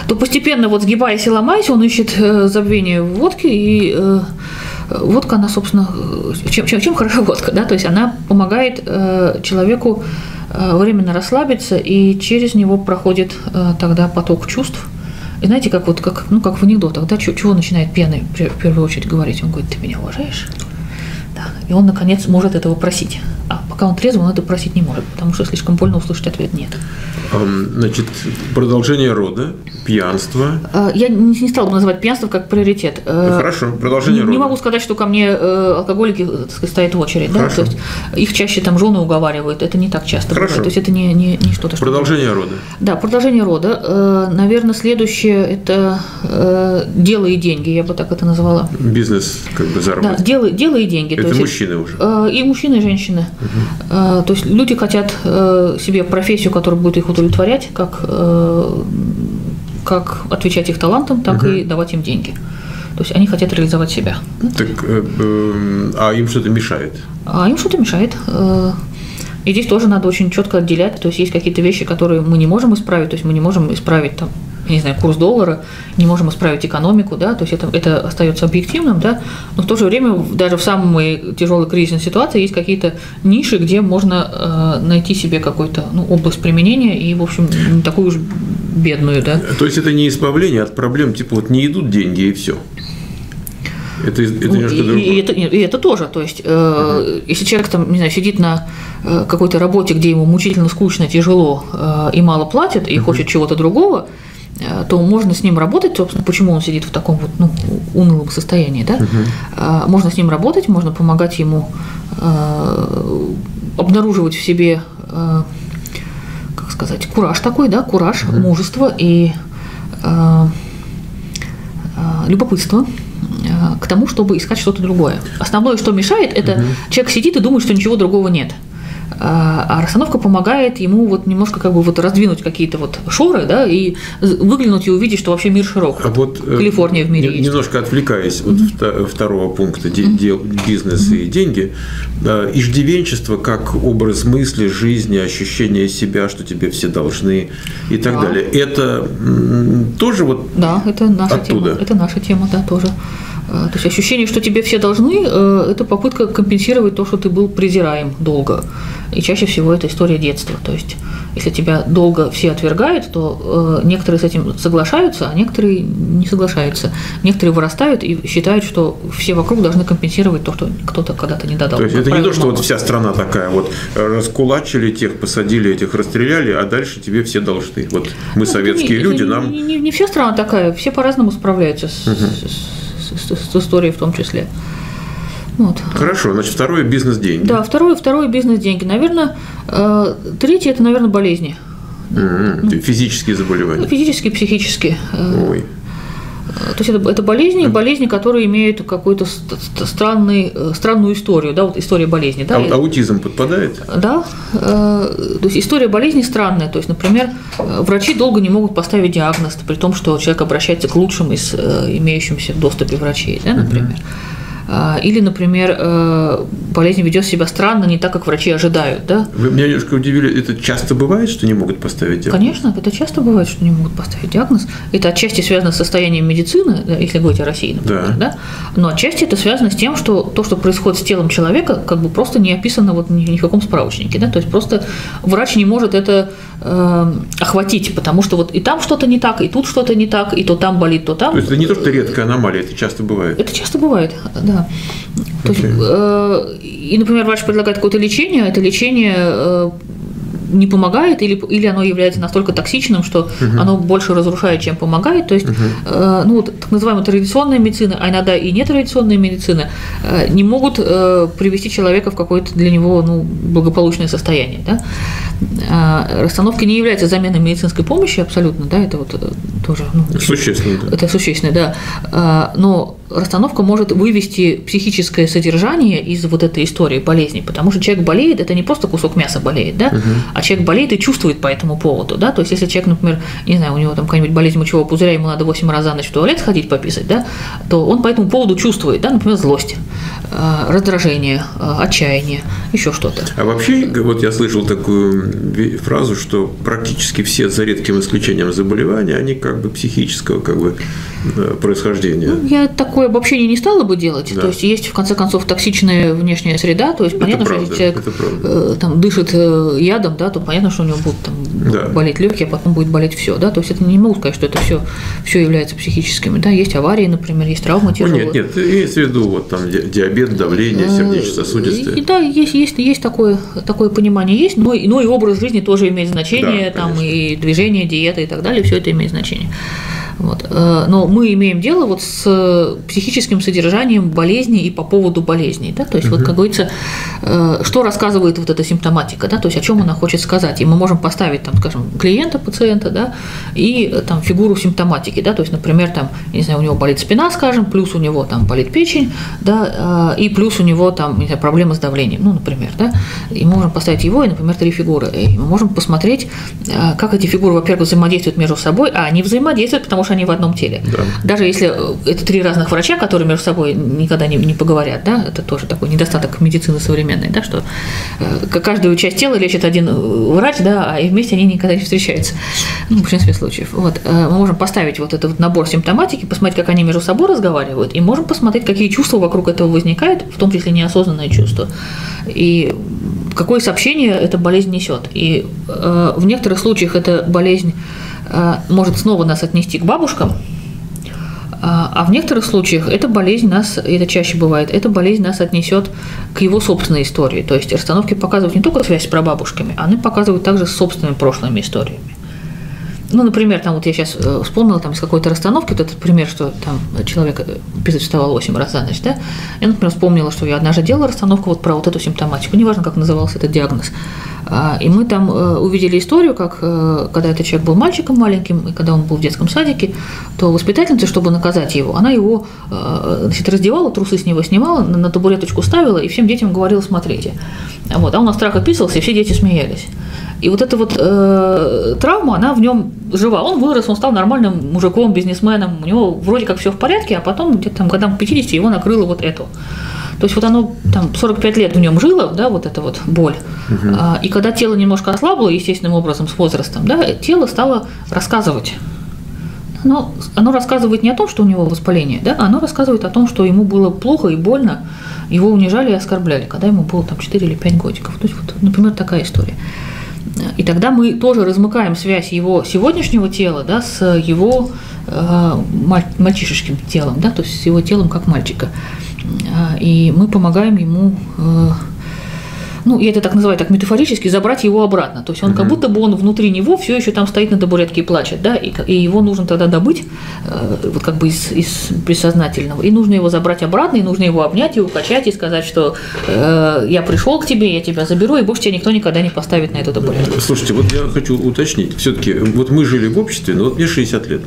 то постепенно, вот сгибаясь и ломаясь, он ищет забвение в водке, и водка, она, собственно, чем хороша водка, да, то есть она помогает человеку временно расслабиться, и через него проходит тогда поток чувств. И знаете, как вот, как, ну, как в анекдотах, да, чего начинает пьяный в первую очередь говорить? Он говорит: ты меня уважаешь? Да. И он, наконец, может этого просить. А пока он трезвый, он это просить не может, потому что слишком больно услышать ответ «нет». Значит, продолжение рода, пьянство. Я не стала бы называть пьянство как приоритет. Хорошо, продолжение рода. Не могу сказать, что ко мне алкоголики, так сказать, стоят в очередь. Да? То есть их чаще там жены уговаривают, это не так часто бывает. То есть это не что-то, что... Продолжение рода. Да, продолжение рода. Наверное, следующее – это дело и деньги, я бы так это назвала. Бизнес, как бы, заработок. Да, дело и деньги. Это мужчины уже. И мужчины, и женщины. То есть люди хотят себе профессию, которая будет их удовлетворять, как отвечать их талантам, так и давать им деньги. То есть они хотят реализовать себя. Так, а им что-то мешает? А им что-то мешает. И здесь тоже надо очень четко отделять. То есть есть какие-то вещи, которые мы не можем исправить. То есть мы не можем исправить там, я не знаю, курс доллара, не можем исправить экономику, да, то есть это остается объективным, да, но в то же время даже в самой тяжелой кризисной ситуации есть какие-то ниши, где можно найти себе какую-то, ну, область применения и, в общем, не такую уж бедную, да. То есть это не избавление от проблем, типа вот не идут деньги и все. Это немножко другое. И это тоже. То есть, если человек там, не знаю, сидит на какой-то работе, где ему мучительно скучно, тяжело и мало платят, и хочет чего-то другого, то можно с ним работать, собственно, почему он сидит в таком вот, ну, унылом состоянии, да? Можно с ним работать, можно помогать ему обнаруживать в себе, как сказать, кураж такой, да, кураж, мужество и любопытство к тому, чтобы искать что-то другое. Основное, что мешает, это человек сидит и думает, что ничего другого нет. А расстановка помогает ему вот немножко как бы вот раздвинуть какие-то вот шоры, да, и выглянуть и увидеть, что вообще мир широк. А вот Калифорния в мире немножко есть. Отвлекаясь от второго пункта, бизнес и деньги, иждивенчество как образ мысли, жизни, ощущение себя, что тебе все должны и так далее. Это тоже вот да, это наша оттуда. Тема. Это наша тема, да, тоже. То есть ощущение, что тебе все должны, это попытка компенсировать то, что ты был презираем долго. И чаще всего это история детства. То есть если тебя долго все отвергают, то некоторые с этим соглашаются, а некоторые не соглашаются. Некоторые вырастают и считают, что все вокруг должны компенсировать то, что кто-то когда-то не додал. То есть это не то, что вот вся страна такая, вот раскулачили тех, посадили этих, расстреляли, а дальше тебе все должны. Вот мы, ну, советские люди, нам… Не вся страна такая, все по-разному справляются с историей в том числе. Вот. Хорошо, значит, второе – бизнес-деньги. Да, второе – бизнес-деньги. Наверное, третье – это, наверное, болезни. Физические заболевания. Физические, психические. Ой. То есть это болезни, которые имеют какую-то странную историю, да, вот история болезни. Да? Аутизм подпадает? Да, то есть история болезни странная, то есть, например, врачи долго не могут поставить диагноз, при том, что человек обращается к лучшим из имеющимся в доступе врачей, да, например. Или, например, болезнь ведет себя странно, не так, как врачи ожидают. Да? Вы меня немножко удивили, это часто бывает, что не могут поставить диагноз? Конечно, это часто бывает, что не могут поставить диагноз. Это отчасти связано с состоянием медицины, если говорить о России, например, да. Но отчасти это связано с тем, что то, что происходит с телом человека, как бы просто не описано вот ни в каком справочнике. Да? То есть просто врач не может это охватить, потому что вот и там что-то не так, и тут что-то не так, и то там болит, то там. То есть это не то, что редкая аномалия, это часто бывает? Это часто бывает, да. То есть, и, например, врач предлагает какое-то лечение, а это лечение не помогает, или оно является настолько токсичным, что оно больше разрушает, чем помогает. То есть, ну, вот, так называемая традиционная медицина, а иногда и нетрадиционная медицина, не могут привести человека в какое-то для него, ну, благополучное состояние. Да? Расстановки не являются заменой медицинской помощи абсолютно, да, это вот тоже… Ну, существенно, да. Это существенно, да. Но расстановка может вывести психическое содержание из вот этой истории болезни, потому что человек болеет, это не просто кусок мяса болеет, да, а человек болеет и чувствует по этому поводу, да, то есть если человек, например, не знаю, у него там какая-нибудь болезнь мочевого пузыря, ему надо 8 раз за ночь в туалет ходить пописать, да, то он по этому поводу чувствует, да, например, злость, раздражение, отчаяние, еще что-то. А вообще, вот я слышал такую фразу, что практически все, за редким исключением, заболевания, они как бы психического как бы происхождения. Ну, я такое обобщение не стала бы делать, да. То есть есть в конце концов токсичная внешняя среда, то есть понятно, правда, что если человек там дышит ядом, да, то понятно, что у него будут там болеть легкие, а потом будет болеть все, да, то есть это не могу сказать, что это все является психическими, да, есть аварии, например, есть травмы тяжелые. Ну, нет, имеется в виду вот там диабет, давление, сердечно-сосудистые. Да, есть такое понимание, есть, но и образ жизни тоже имеет значение, да, там и движение, диета и так далее, все это имеет значение. Вот. Но мы имеем дело вот с психическим содержанием болезни и по поводу болезней, да? То есть вот, как говорится, что рассказывает вот эта симптоматика, да? То есть о чем она хочет сказать, и мы можем поставить там, скажем, клиента, пациента, да, и там фигуру симптоматики, да, то есть, например, там, не знаю, у него болит спина, скажем, плюс у него там болит печень, да, и плюс у него там, не знаю, проблемы с давлением, ну, например, да, и мы можем поставить его, и, например, 3 фигуры, и мы можем посмотреть, как эти фигуры, во-первых, взаимодействуют между собой, а они взаимодействуют, потому что они в одном теле. Да. Даже если это 3 разных врача, которые между собой никогда не поговорят, да, это тоже такой недостаток медицины современной, да, что каждую часть тела лечит один врач, да, а вместе они никогда не встречаются. Ну, в большинстве случаев. Вот. Мы можем поставить вот этот вот набор симптоматики, посмотреть, как они между собой разговаривают, и можем посмотреть, какие чувства вокруг этого возникают, в том числе неосознанные чувства, и какое сообщение эта болезнь несет. И в некоторых случаях эта болезнь может снова нас отнести к бабушкам, а в некоторых случаях эта болезнь нас, это чаще бывает, эта болезнь нас отнесет к его собственной истории. То есть расстановки показывают не только связь с прабабушками, они показывают также с собственными прошлыми историями. Ну, например, там вот я сейчас вспомнила там из какой-то расстановки вот этот пример, что там человек вставал 8 раз за ночь, да, я, например, вспомнила, что я однажды делала расстановку вот про вот эту симптоматику, неважно, как назывался этот диагноз, и мы там увидели историю, как когда этот человек был мальчиком маленьким, и когда он был в детском садике, то воспитательница, чтобы наказать его, она его, значит, раздевала, трусы с него снимала, на табуреточку ставила и всем детям говорила: смотрите. Вот, а он от страха писался, и все дети смеялись. И вот эта вот травма, она в нем жива. Он вырос, он стал нормальным мужиком, бизнесменом, у него вроде как все в порядке, а потом где-то там годам к 50 его накрыло вот эту. То есть вот оно там 45 лет в нем жило, да, вот эта вот боль. И когда тело немножко ослабло, естественным образом, с возрастом, да, тело стало рассказывать. Оно рассказывает не о том, что у него воспаление, да, оно рассказывает о том, что ему было плохо и больно, его унижали и оскорбляли, когда ему было там 4 или 5 годиков. То есть вот, например, такая история. И тогда мы тоже размыкаем связь его сегодняшнего тела, да, с его мальчишеским телом, да, то есть с его телом как мальчика. И мы помогаем ему, ну, я это так называю, так метафорически, забрать его обратно. То есть он как будто бы он внутри него все еще там стоит на табуретке и плачет, да, и его нужно тогда добыть, вот как бы из бессознательного. И нужно его забрать обратно, и нужно его обнять, и укачать, и сказать, что я пришел к тебе, я тебя заберу, и больше тебя никто никогда не поставит на эту табуретку. Слушайте, вот я хочу уточнить. Все-таки вот мы жили в обществе, но вот мне 60 лет.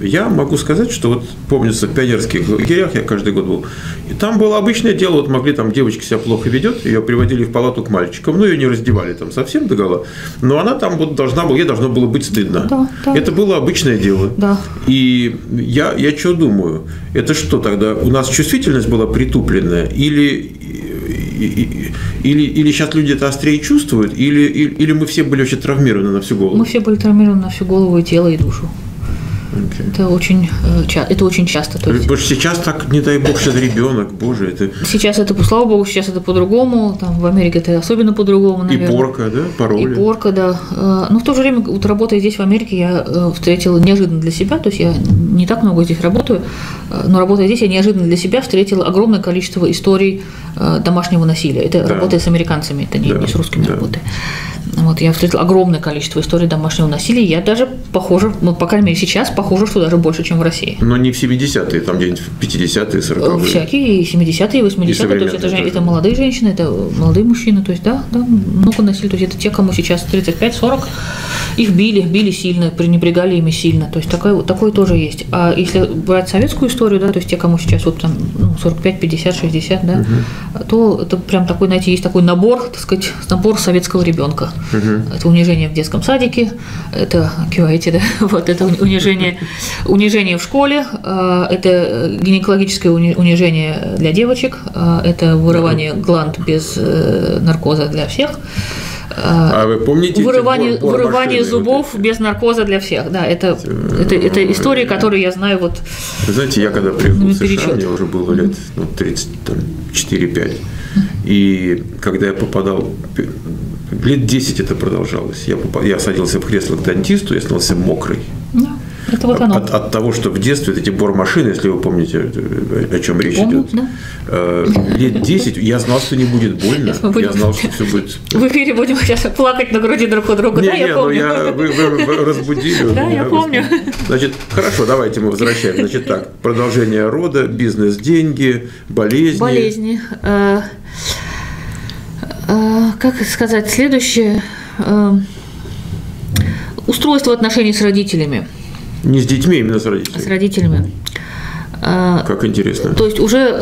Я могу сказать, что вот помнится, в пионерских лагерях я каждый год был, и там было обычное дело, вот могли там девочка себя плохо ведет, ее приводили в палату к мальчикам, но ее не раздевали там совсем догола, но она там вот должна была, ей должно было быть стыдно. Да, да. Это было обычное дело. Да. И я что думаю, это что тогда, у нас чувствительность была притупленная, или сейчас люди это острее чувствуют, или мы все были вообще травмированы на всю голову? Мы все были травмированы на всю голову, и тело, и душу. Okay. Это очень часто. То есть... Сейчас так, не дай бог, сейчас ребенок, боже, это. Сейчас это, слава богу, сейчас это по-другому, там в Америке это особенно по-другому, наверное. И порка, да, пароли. И порка, да. Но в то же время, вот, работая здесь в Америке, я встретила неожиданно для себя, то есть я не так много здесь работаю, но работая здесь, я неожиданно для себя встретила огромное количество историй домашнего насилия. Это работая с американцами, это не с русскими работая. Вот, я встретила огромное количество историй домашнего насилия. Я даже, похоже, ну, по крайней мере, сейчас похоже, что даже больше, чем в России. Но не в 70-е, там где-нибудь в 50-е, 40-е. Всякие, и 70-е, и 80-е. То есть это молодые женщины, это молодые мужчины, то есть, да, много насилия. То есть это те, кому сейчас 35-40, Их били сильно, пренебрегали ими сильно. То есть такое тоже есть. А если брать советскую историю, да, то есть те, кому сейчас вот там 45, 50, 60, да, то это прям такой, знаете, есть такой набор, так сказать, набор советского ребенка. Это унижение в детском садике, это киваете, да, вот это унижение в школе, это гинекологическое унижение для девочек, это вырывание гланд без наркоза для всех. А вы помните вырывание зубов без наркоза для всех, да, это истории, которые я знаю вот. Вы знаете, я когда приехал в США, мне уже было лет 34-5, и когда я попадал, лет 10 это продолжалось, я садился в кресло к дантисту, я становился мокрый. Это вот оно. От того, что в детстве эти бормашины, если вы помните, о чем речь идет, да? Лет 10 я знал, что не будет больно, я знал, что все будет… В эфире будем сейчас плакать на груди друг у друга, да, я помню. Вы разбудили. Да, я помню. Значит, хорошо, давайте мы возвращаем. Значит так, продолжение рода, бизнес, деньги, болезни. Болезни. Как сказать, следующее. Устройство отношений с родителями. Не с детьми, именно с родителями. С родителями. Как интересно. То есть уже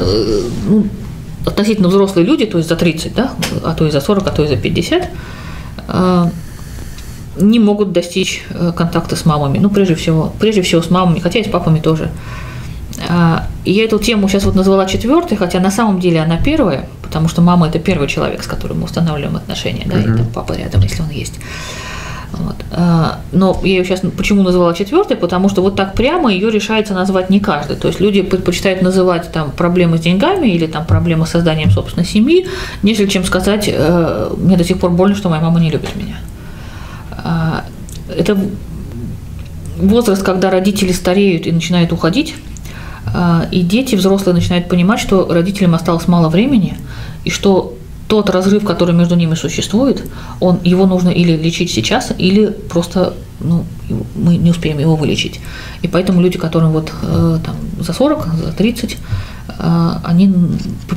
относительно взрослые люди, то есть за 30, да, а то и за 40, а то и за 50, не могут достичь контакта с мамами. Ну, прежде всего с мамами, хотя и с папами тоже. Я эту тему сейчас вот назвала четвертой, хотя на самом деле она первая, потому что мама – это первый человек, с которым мы устанавливаем отношения, да, и там папа рядом, если он есть. Вот. Но я ее сейчас почему назвала четвертой, потому что вот так прямо ее решается назвать не каждый. То есть люди предпочитают называть там проблемы с деньгами или там проблемы с созданием собственной семьи, нежели чем сказать: мне до сих пор больно, что моя мама не любит меня. Это возраст, когда родители стареют и начинают уходить, и дети, взрослые, начинают понимать, что родителям осталось мало времени, и что тот разрыв, который между ними существует, его нужно или лечить сейчас, или просто мы не успеем его вылечить. И поэтому люди, которым вот там, за 40, за 30, они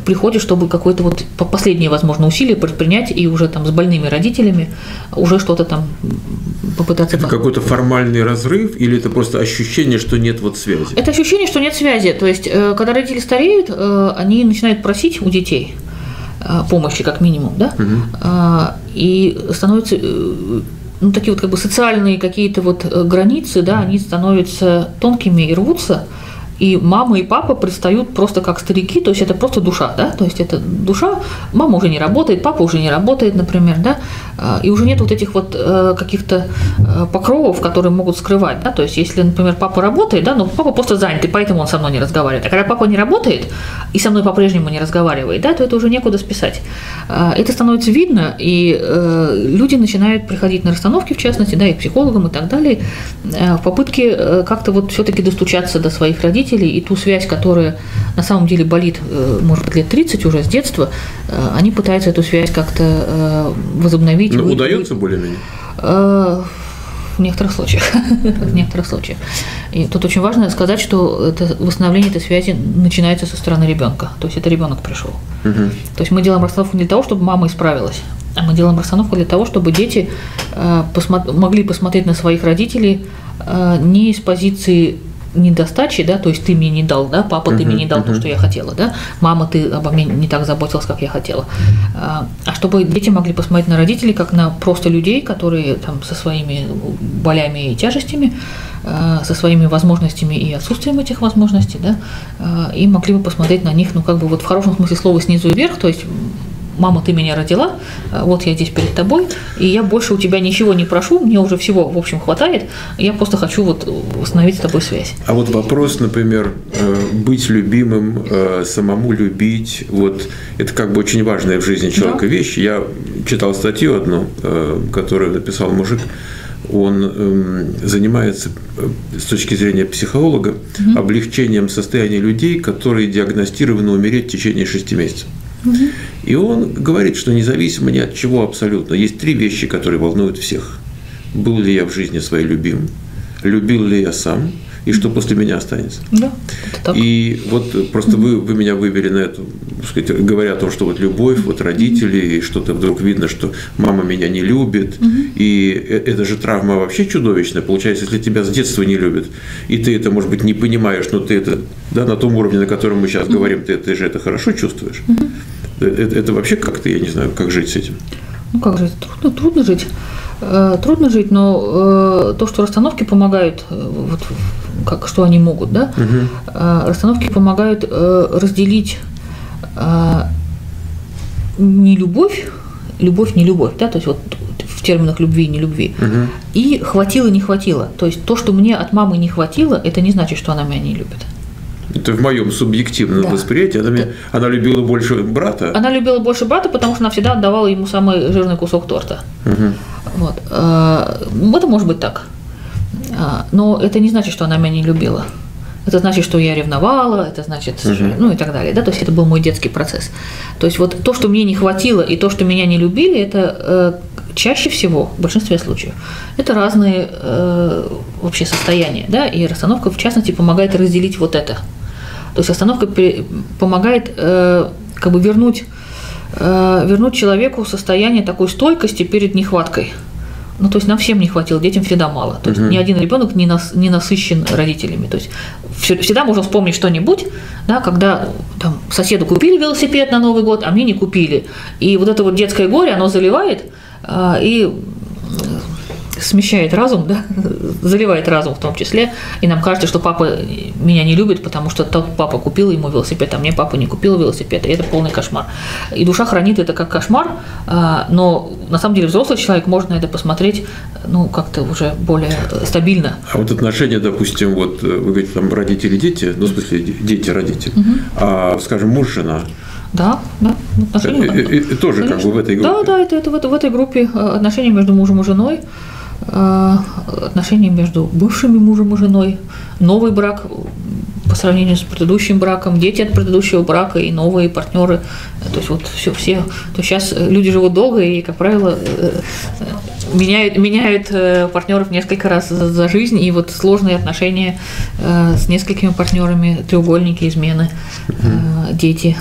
приходят, чтобы какое-то вот последнее, возможно, усилие предпринять и уже там с больными родителями уже что-то там попытаться… Это какой-то формальный разрыв или это просто ощущение, что нет вот связи? Это ощущение, что нет связи. То есть, когда родители стареют, они начинают просить у детей помощи, как минимум, да, и становятся, такие вот как бы социальные какие-то вот границы, да, они становятся тонкими и рвутся, и мама и папа предстают просто как старики, то есть это просто душа, да, то есть это душа, мама уже не работает, папа уже не работает, например, да, и уже нет вот этих вот каких-то покровов, которые могут скрывать, да, то есть если, например, папа работает, да, но папа просто занят, и поэтому он со мной не разговаривает, а когда папа не работает и со мной по-прежнему не разговаривает, да, то это уже некуда списать. Это становится видно, и люди начинают приходить на расстановки, в частности, да, и к психологам и так далее, в попытке как-то вот все-таки достучаться до своих родителей, и ту связь, которая на самом деле болит, может быть, лет 30 уже с детства, они пытаются эту связь как-то возобновить. Но удается более-менее? В некоторых случаях. В некоторых случаях. И тут очень важно сказать, что это восстановление этой связи начинается со стороны ребенка. То есть это ребенок пришел. То есть мы делаем расстановку не для того, чтобы мама исправилась, а мы делаем расстановку для того, чтобы дети могли посмотреть на своих родителей не из позиции недостачи, да, то есть ты мне не дал, да, папа, ты мне не дал то, что я хотела, да, мама, ты обо мне не так заботилась, как я хотела, а чтобы дети могли посмотреть на родителей как на просто людей, которые там со своими болями и тяжестями, со своими возможностями и отсутствием этих возможностей, да, и могли бы посмотреть на них, ну, как бы вот в хорошем смысле слова снизу вверх, то есть мама, ты меня родила, вот я здесь перед тобой, и я больше у тебя ничего не прошу, мне уже всего, в общем, хватает, я просто хочу вот восстановить с тобой связь. А вот вопрос, например, быть любимым, самому любить, вот это как бы очень важная в жизни человека вещь. Я читал статью одну, которую написал мужик, он занимается с точки зрения психолога облегчением состояния людей, которые диагностированы умереть в течение 6 месяцев. И он говорит, что независимо ни от чего абсолютно, есть 3 вещи, которые волнуют всех. Был ли я в жизни своей любим, любил ли я сам и что после меня останется. Да, и вот просто вы меня вывели на эту, сказать, говоря о том, что вот любовь, вот родители, и что-то вдруг видно, что мама меня не любит, и это же травма вообще чудовищная, получается, если тебя с детства не любят, и ты это, может быть, не понимаешь, но ты это, да, на том уровне, на котором мы сейчас говорим, ты же это хорошо чувствуешь. Это вообще как-то, я не знаю, как жить с этим? Ну, как жить? Трудно жить. Трудно жить, но то, что расстановки помогают, вот как, что они могут, да? Расстановки помогают разделить не любовь, не любовь, да, то есть вот в терминах любви и не любви, и хватило, не хватило. То есть то, что мне от мамы не хватило, это не значит, что она меня не любит. Это в моем субъективном восприятии. Она любила больше брата. Она любила больше брата, потому что она всегда отдавала ему самый жирный кусок торта. Вот. Это может быть так. Но это не значит, что она меня не любила. Это значит, что я ревновала, это значит, ну и так далее. Да? То есть это был мой детский процесс. То есть вот то, что мне не хватило, и то, что меня не любили, это чаще всего, в большинстве случаев, это разные вообще состояния. Да? И расстановка, в частности, помогает разделить вот это. То есть расстановка помогает как бы вернуть человеку состояние такой стойкости перед нехваткой. Ну, то есть нам всем не хватило, детям всегда мало. То есть ни один ребенок не насыщен родителями. То есть всегда можно вспомнить что-нибудь, да, когда там, соседу купили велосипед на Новый год, а мне не купили. И вот это вот детское горе, оно заливает и смещает разум, да? Заливает разум в том числе, и нам кажется, что папа меня не любит, потому что тот папа купил ему велосипед, а мне папа не купил велосипед, и это полный кошмар. И душа хранит это как кошмар, но на самом деле взрослый человек может на это посмотреть, ну, как-то уже более стабильно. А вот отношения, допустим, вот вы говорите, там родители-дети, ну, в смысле, дети-родители, а, скажем, муж-жена. Да, да, отношения. И тоже конечно, как бы в этой группе. Да, да, это в этой группе отношения между мужем и женой, отношения между бывшими мужем и женой, новый брак по сравнению с предыдущим браком, дети от предыдущего брака и новые партнеры. То есть вот все. То есть сейчас люди живут долго и, как правило, меняют партнеров несколько раз за жизнь, и вот сложные отношения с несколькими партнерами, треугольники, измены, дети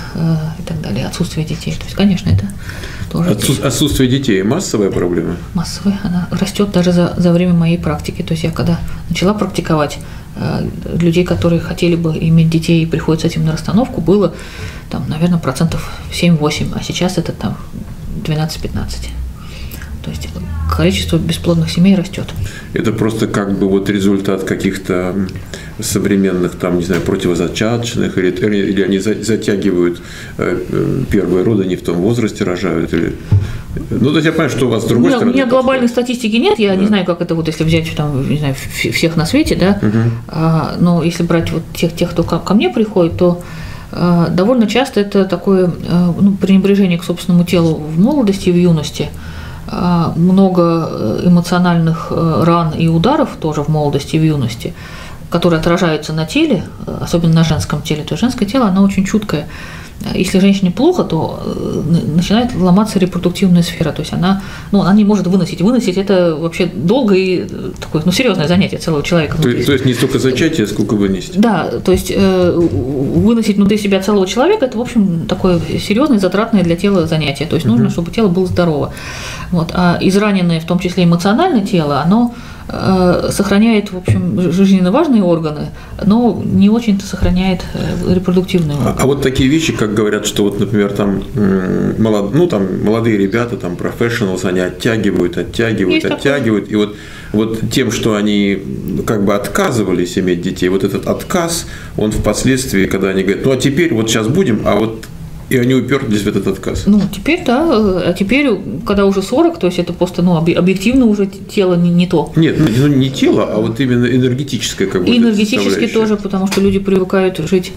и так далее, отсутствие детей. То есть, конечно, это тоже… Отсутствие детей – массовая проблема? Массовая. Она растет даже за время моей практики. То есть я когда начала практиковать, людей, которые хотели бы иметь детей и приходят с этим на расстановку, было, там, наверное, 7–8%, а сейчас это там 12–15%. То есть количество бесплодных семей растет. Это просто как бы вот результат каких-то современных, там, не знаю, противозачаточных, или они затягивают первые роды, не в том возрасте рожают, или… Ну, то есть я понимаю, что у вас с другой стороны… У меня глобальной статистики нет, я не знаю, как это вот, если взять, там, не знаю, всех на свете, да, но если брать вот тех, кто ко мне приходит, то… Довольно часто это такое пренебрежение к собственному телу в молодости и в юности, много эмоциональных ран и ударов тоже в молодости и в юности, которые отражаются на теле, особенно на женском теле. То есть женское тело, оно очень чуткое. Если женщине плохо, то начинает ломаться репродуктивная сфера, то есть она не может выносить. Выносить – это вообще долгое и такое, серьезное занятие целого человека. То есть не столько зачатие, сколько вынести. Да, то есть выносить внутри себя целого человека – это, в общем, такое серьезное, затратное для тела занятие. То есть нужно, чтобы тело было здорово. Вот. А израненное, в том числе эмоциональное тело, оно сохраняет, в общем, жизненно важные органы, но не очень-то сохраняет репродуктивные органы. А вот такие вещи, как говорят, что вот, например, там, молодые ребята, там, профессионалс, они оттягивают, и вот тем, что они как бы отказывались иметь детей, вот этот отказ, он впоследствии, когда они говорят, а теперь вот сейчас будем, и они уперлись в этот отказ. Теперь, да. А теперь, когда уже 40, то есть это просто, объективно уже тело не то. Нет, не тело, а вот именно энергетическое как бы. И энергетически тоже, потому что люди привыкают жить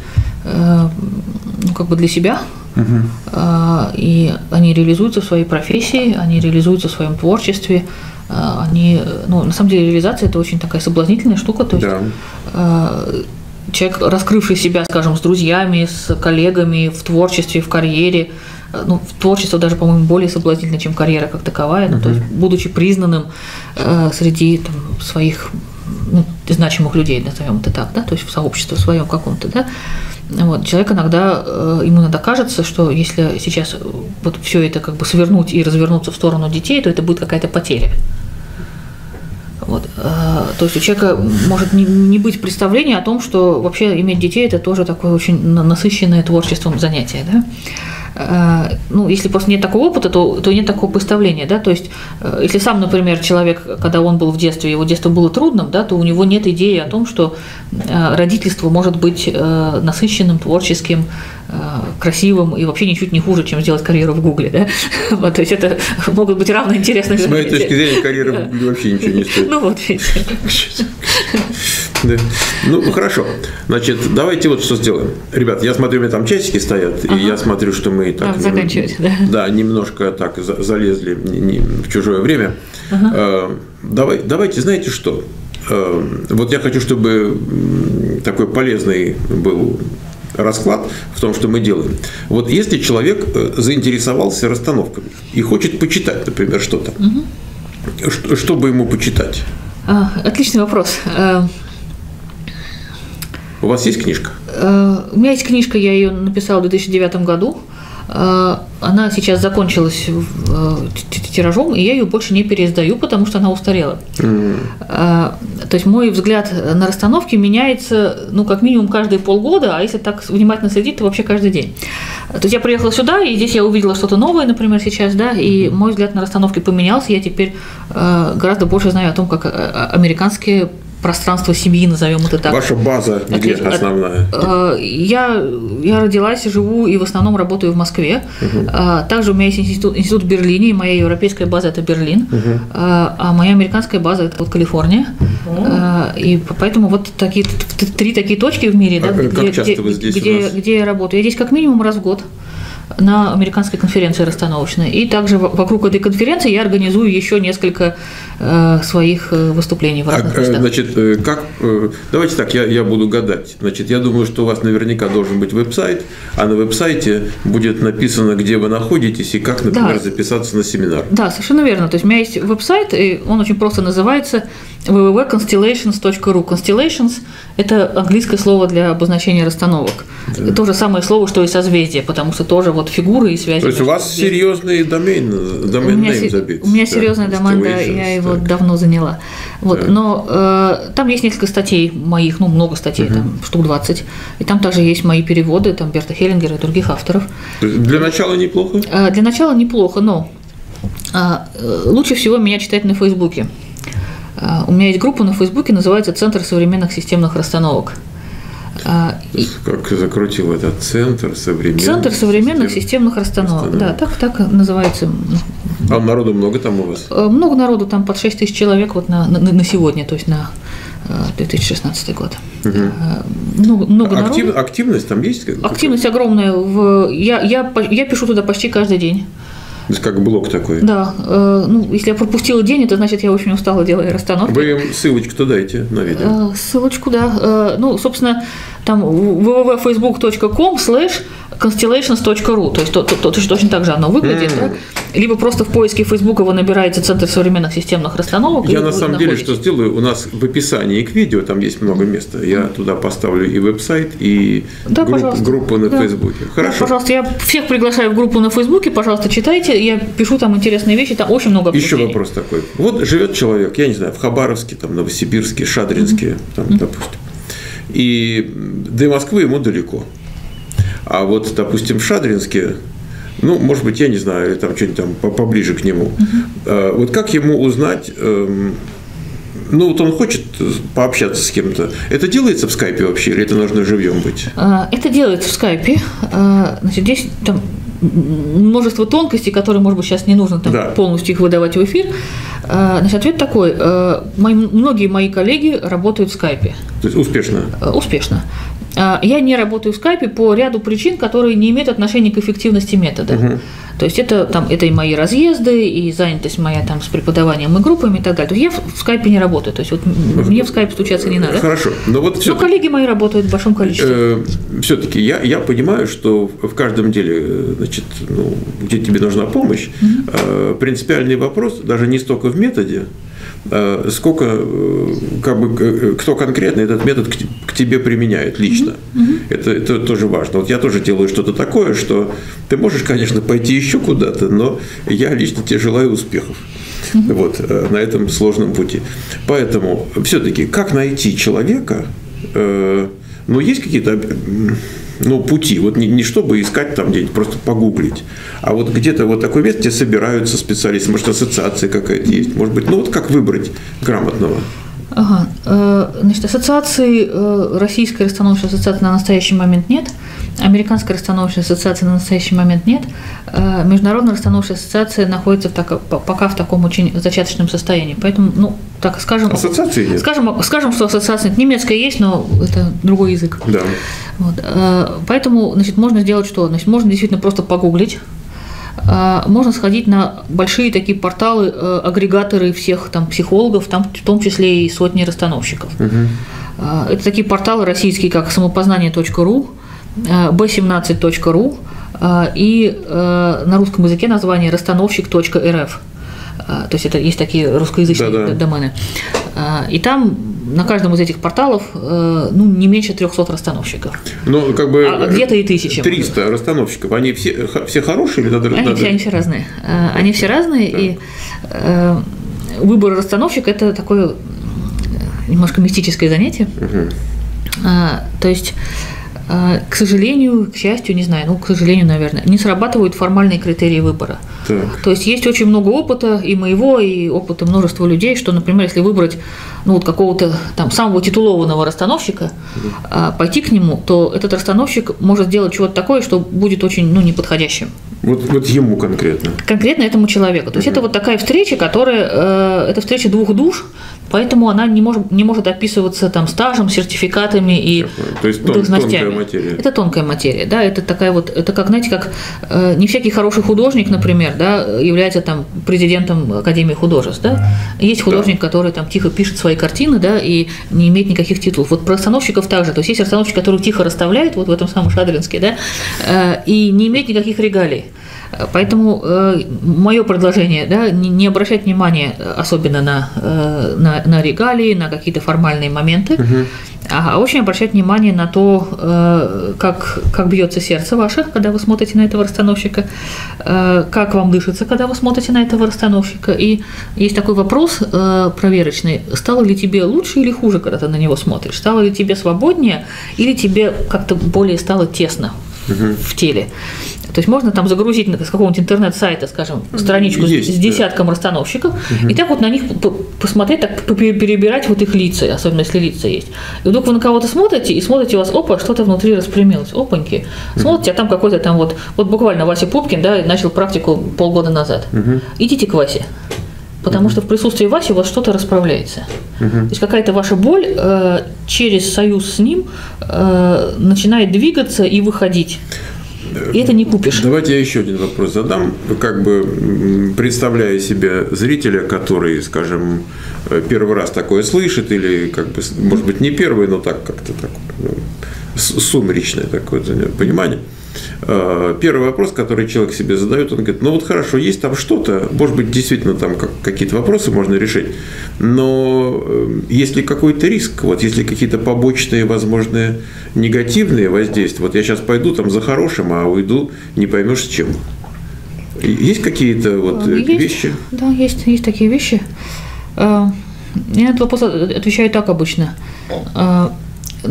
как бы для себя. И они реализуются в своей профессии, они реализуются в своем творчестве. Они, на самом деле реализация – это очень такая соблазнительная штука. То есть, человек, раскрывший себя, скажем, с друзьями, с коллегами, в творчестве, в карьере, творчество даже, по-моему, более соблазнительно, чем карьера как таковая, то есть, будучи признанным среди там, своих значимых людей, назовем это так, да, то есть в сообществе своем каком-то, да, вот, человек иногда, ему иногда кажется, что если сейчас вот все это как бы свернуть и развернуться в сторону детей, то это будет какая-то потеря. Вот. То есть у человека может не быть представления о том, что вообще иметь детей – это тоже такое очень насыщенное творчеством занятие, да? Ну, если просто нет такого опыта, то нет такого представления, да, то есть если сам, например, человек, когда он был в детстве, его детство было трудным, да, то у него нет идеи о том, что родительство может быть насыщенным, творческим, красивым и вообще ничуть не хуже, чем сделать карьеру в Гугле, да, вот, то есть это могут быть равно интересные занятия. С моей точки зрения, карьера в Гугле вообще ничего не стоит. Ну, вот видите. Да. Ну, хорошо. Значит, давайте вот что сделаем. Ребят, я смотрю, у меня там часики стоят, ага. И я смотрю, что мы так заканчивать, да? Да, немножко так залезли в чужое время. Ага. Давайте, знаете что? Вот я хочу, чтобы такой полезный был расклад в том, что мы делаем. Вот если человек заинтересовался расстановками и хочет почитать, например, что-то, ага. Что бы ему почитать? Отличный вопрос. У вас есть книжка? У меня есть книжка, я ее написала в 2009 году. Она сейчас закончилась тиражом, и я ее больше не переиздаю, потому что она устарела. То есть мой взгляд на расстановки меняется, ну, как минимум каждые полгода, а если так внимательно следить, то вообще каждый день. То есть я приехала сюда, и здесь я увидела что-то новое, например, сейчас, да, и мой взгляд на расстановки поменялся, я теперь гораздо больше знаю о том, как американские пространство семьи, назовем это так. Ваша база где основная? Я родилась, живу и в основном работаю в Москве. Угу. Также у меня есть институт в Берлине, и моя европейская база – это Берлин, угу. А моя американская база – это вот Калифорния. Угу. И поэтому вот такие, три такие точки в мире, да, где я работаю. Я здесь как минимум раз в год на американской конференции расстановочной. И также вокруг этой конференции я организую еще несколько своих выступлений в разных местах. Значит, давайте так, я буду гадать. Значит, я думаю, что у вас наверняка должен быть веб-сайт, а на веб-сайте будет написано, где вы находитесь и как, например, да. Записаться на семинар. Да, совершенно верно. То есть у меня есть веб-сайт, и он очень просто называется www.constellations.ru. Constellations – это английское слово для обозначения расстановок. Да. То же самое слово, что и созвездие, потому что тоже вот фигуры и связи. То есть у вас серьезный домен забит. У меня серьезный домен, да, я его давно заняла. Вот, да. Но там есть несколько статей моих, ну, много статей, там, штук 20. И там также есть мои переводы, там, Берта Хеллингера и других авторов. Для начала неплохо? Для начала неплохо, но лучше всего меня читать на Фейсбуке. У меня есть группа на Фейсбуке, называется «Центр современных системных расстановок». Как закрутил этот центр современных системных расстановок. Да, так называется. А народу много там у вас? Много народу, там под 6 тысяч человек вот на сегодня, то есть на 2016 год. Угу. Много народу. Активность там есть? Активность огромная. Я пишу туда почти каждый день. То есть как блок такой. Да. Ну, если я пропустила день, это значит, я очень устала, делая расстановки. Вы им ссылочку-то дайте на видео. Ссылочку, да. Ну, собственно, там www.facebook.com/constellations.ru. То есть точно так же оно выглядит. Да? Либо просто в поиске Фейсбука вы набираете «Центр современных системных расстановок». Я на самом деле что сделаю? У нас в описании к видео, там есть много места, я туда поставлю и веб-сайт, и группу на Фейсбуке. Хорошо. Пожалуйста, я всех приглашаю в группу на Фейсбуке, пожалуйста, читайте. Я пишу там интересные вещи, там очень много обсуждений. Еще вопрос такой. Вот живет человек, я не знаю, в Хабаровске, там, Новосибирске, Шадринске, там, допустим. И до Москвы ему далеко. А вот, допустим, в Шадринске, ну, может быть, я не знаю, или там что-нибудь там поближе к нему. Вот как ему узнать, ну, вот он хочет пообщаться с кем-то. Это делается в скайпе вообще, или это нужно живьем быть? Это делается в скайпе. Значит, здесь там множество тонкостей, которые, может быть, сейчас не нужно там, полностью их выдавать в эфир. Значит, ответ такой. Многие мои коллеги работают в скайпе. То есть успешно? Успешно. Я не работаю в скайпе по ряду причин, которые не имеют отношения к эффективности метода. То есть это и мои разъезды, и занятость моя там с преподаванием и группами и так далее. То есть я в скайпе не работаю, то есть вот мне в скайп стучаться не надо. Хорошо. Но, но коллеги мои работают в большом количестве. Все-таки я понимаю, что в каждом деле, значит, ну, где тебе нужна помощь, принципиальный вопрос даже не столько в методе, сколько, как бы, кто конкретно этот метод к тебе применяет лично. Mm-hmm. Это тоже важно. Вот я тоже делаю что-то такое, что ты можешь, конечно, пойти еще куда-то, но я лично тебе желаю успехов. Mm-hmm. Вот, на этом сложном пути. Поэтому все-таки, как найти человека, ну, есть какие-то, ну, пути, вот не чтобы искать там где-нибудь, просто погуглить, а вот где-то вот такое место, где собираются специалисты, может, ассоциация какая-то есть, может быть, ну, вот как выбрать грамотного? Ага, значит, ассоциации Российской расстановочной ассоциации на настоящий момент нет, Американской расстановочной ассоциации на настоящий момент нет, Международная расстановочная ассоциация находится пока в таком очень зачаточном состоянии, поэтому, ну, так скажем… Ассоциации нет. Скажем, что ассоциация нет. Немецкая есть, но это другой язык. Да. Вот. Поэтому, значит, можно сделать что? Значит, можно действительно просто погуглить. Можно сходить на большие такие порталы, агрегаторы всех там психологов, там, в том числе и сотни расстановщиков. Угу. Это такие порталы российские, как самопознание.ру, b17.ru и на русском языке название расстановщик.рф. То есть это есть такие русскоязычные домены. И там на каждом из этих порталов, ну, не меньше 300 расстановщиков. Ну, как бы, а где-то и 1000. 300 расстановщиков. Они все хорошие или они все разные. Они все разные, да. И выбор расстановщика – это такое немножко мистическое занятие. Угу. То есть, к сожалению, к счастью, не знаю, ну, к сожалению, наверное, не срабатывают формальные критерии выбора. Так. То есть есть очень много опыта, и моего, и опыта множества людей, что, например, если выбрать, ну, вот какого-то там самого титулованного расстановщика, пойти к нему, то этот расстановщик может сделать чего-то такое, что будет очень, ну, неподходящим. Вот ему конкретно? Конкретно этому человеку. То есть это вот такая встреча, которая… это встреча двух душ, поэтому она не может описываться там стажем, сертификатами и должностями. Материя. Это тонкая материя, да, это такая вот, это как, знаете, как не всякий хороший художник, например, да, является там президентом Академии художеств, да, есть художник, да, который там тихо пишет свои картины, да, и не имеет никаких титулов. Вот про расстановщиков также, то есть есть расстановщик, который тихо расставляет, вот в этом самом Шадринске, да, и не имеет никаких регалий. Поэтому мое предложение, да, не обращать внимания особенно на регалии, на какие-то формальные моменты, а очень обращать внимание на то, как бьется сердце ваше, когда вы смотрите на этого расстановщика, как вам дышится, когда вы смотрите на этого расстановщика. И есть такой вопрос проверочный: стало ли тебе лучше или хуже, когда ты на него смотришь? Стало ли тебе свободнее или тебе как-то более стало тесно в теле? То есть можно там загрузить с какого-нибудь интернет-сайта, скажем, страничку с десятком расстановщиков, и так вот на них посмотреть, так перебирать вот их лица, особенно если лица есть. И вдруг вы на кого-то смотрите, и смотрите, у вас, опа, что-то внутри распрямилось, опаньки. Смотрите, а там какой-то там вот буквально Вася Пупкин, да, начал практику полгода назад. Идите к Васе. Потому что в присутствии Васи у вас что-то расправляется. То есть какая-то ваша боль через союз с ним начинает двигаться и выходить. И это не купишь. Давайте я еще один вопрос задам, как бы представляя себе зрителя, который, скажем, первый раз такое слышит, или, как бы, может быть, не первый, но так как-то так, ну, сумеречное такое понимание. Первый вопрос, который человек себе задает, он говорит: ну вот хорошо, есть там что-то, может быть, действительно там какие-то вопросы можно решить, но есть ли какой-то риск, вот есть ли какие-то побочные, возможные негативные воздействия, вот я сейчас пойду там за хорошим, а уйду не поймешь с чем. Есть какие-то вот вещи? Да, есть такие вещи. Я на этот вопрос отвечаю так обычно. На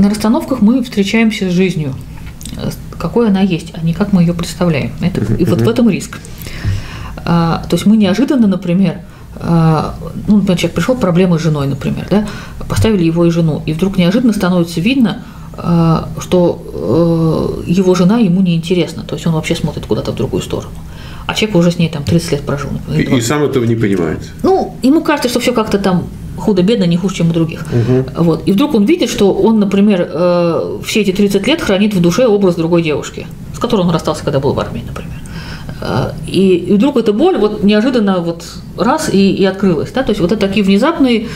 расстановках мы встречаемся с жизнью, какой она есть, а не как мы ее представляем. Это, и вот в этом риск. То есть мы неожиданно, например, ну, например, человек пришел, проблема с женой, например, да, поставили его и жену, и вдруг неожиданно становится видно, что его жена ему неинтересна, то есть он вообще смотрит куда-то в другую сторону. А человек уже с ней там 30 лет прожил. Например, и сам этого не понимает. Ну, ему кажется, что все как-то там худо-бедно, не хуже, чем у других. Вот. И вдруг он видит, что он, например, все эти 30 лет хранит в душе образ другой девушки, с которой он расстался, когда был в армии, например. И вдруг эта боль вот неожиданно вот раз и открылась. Да? То есть вот это такие внезапные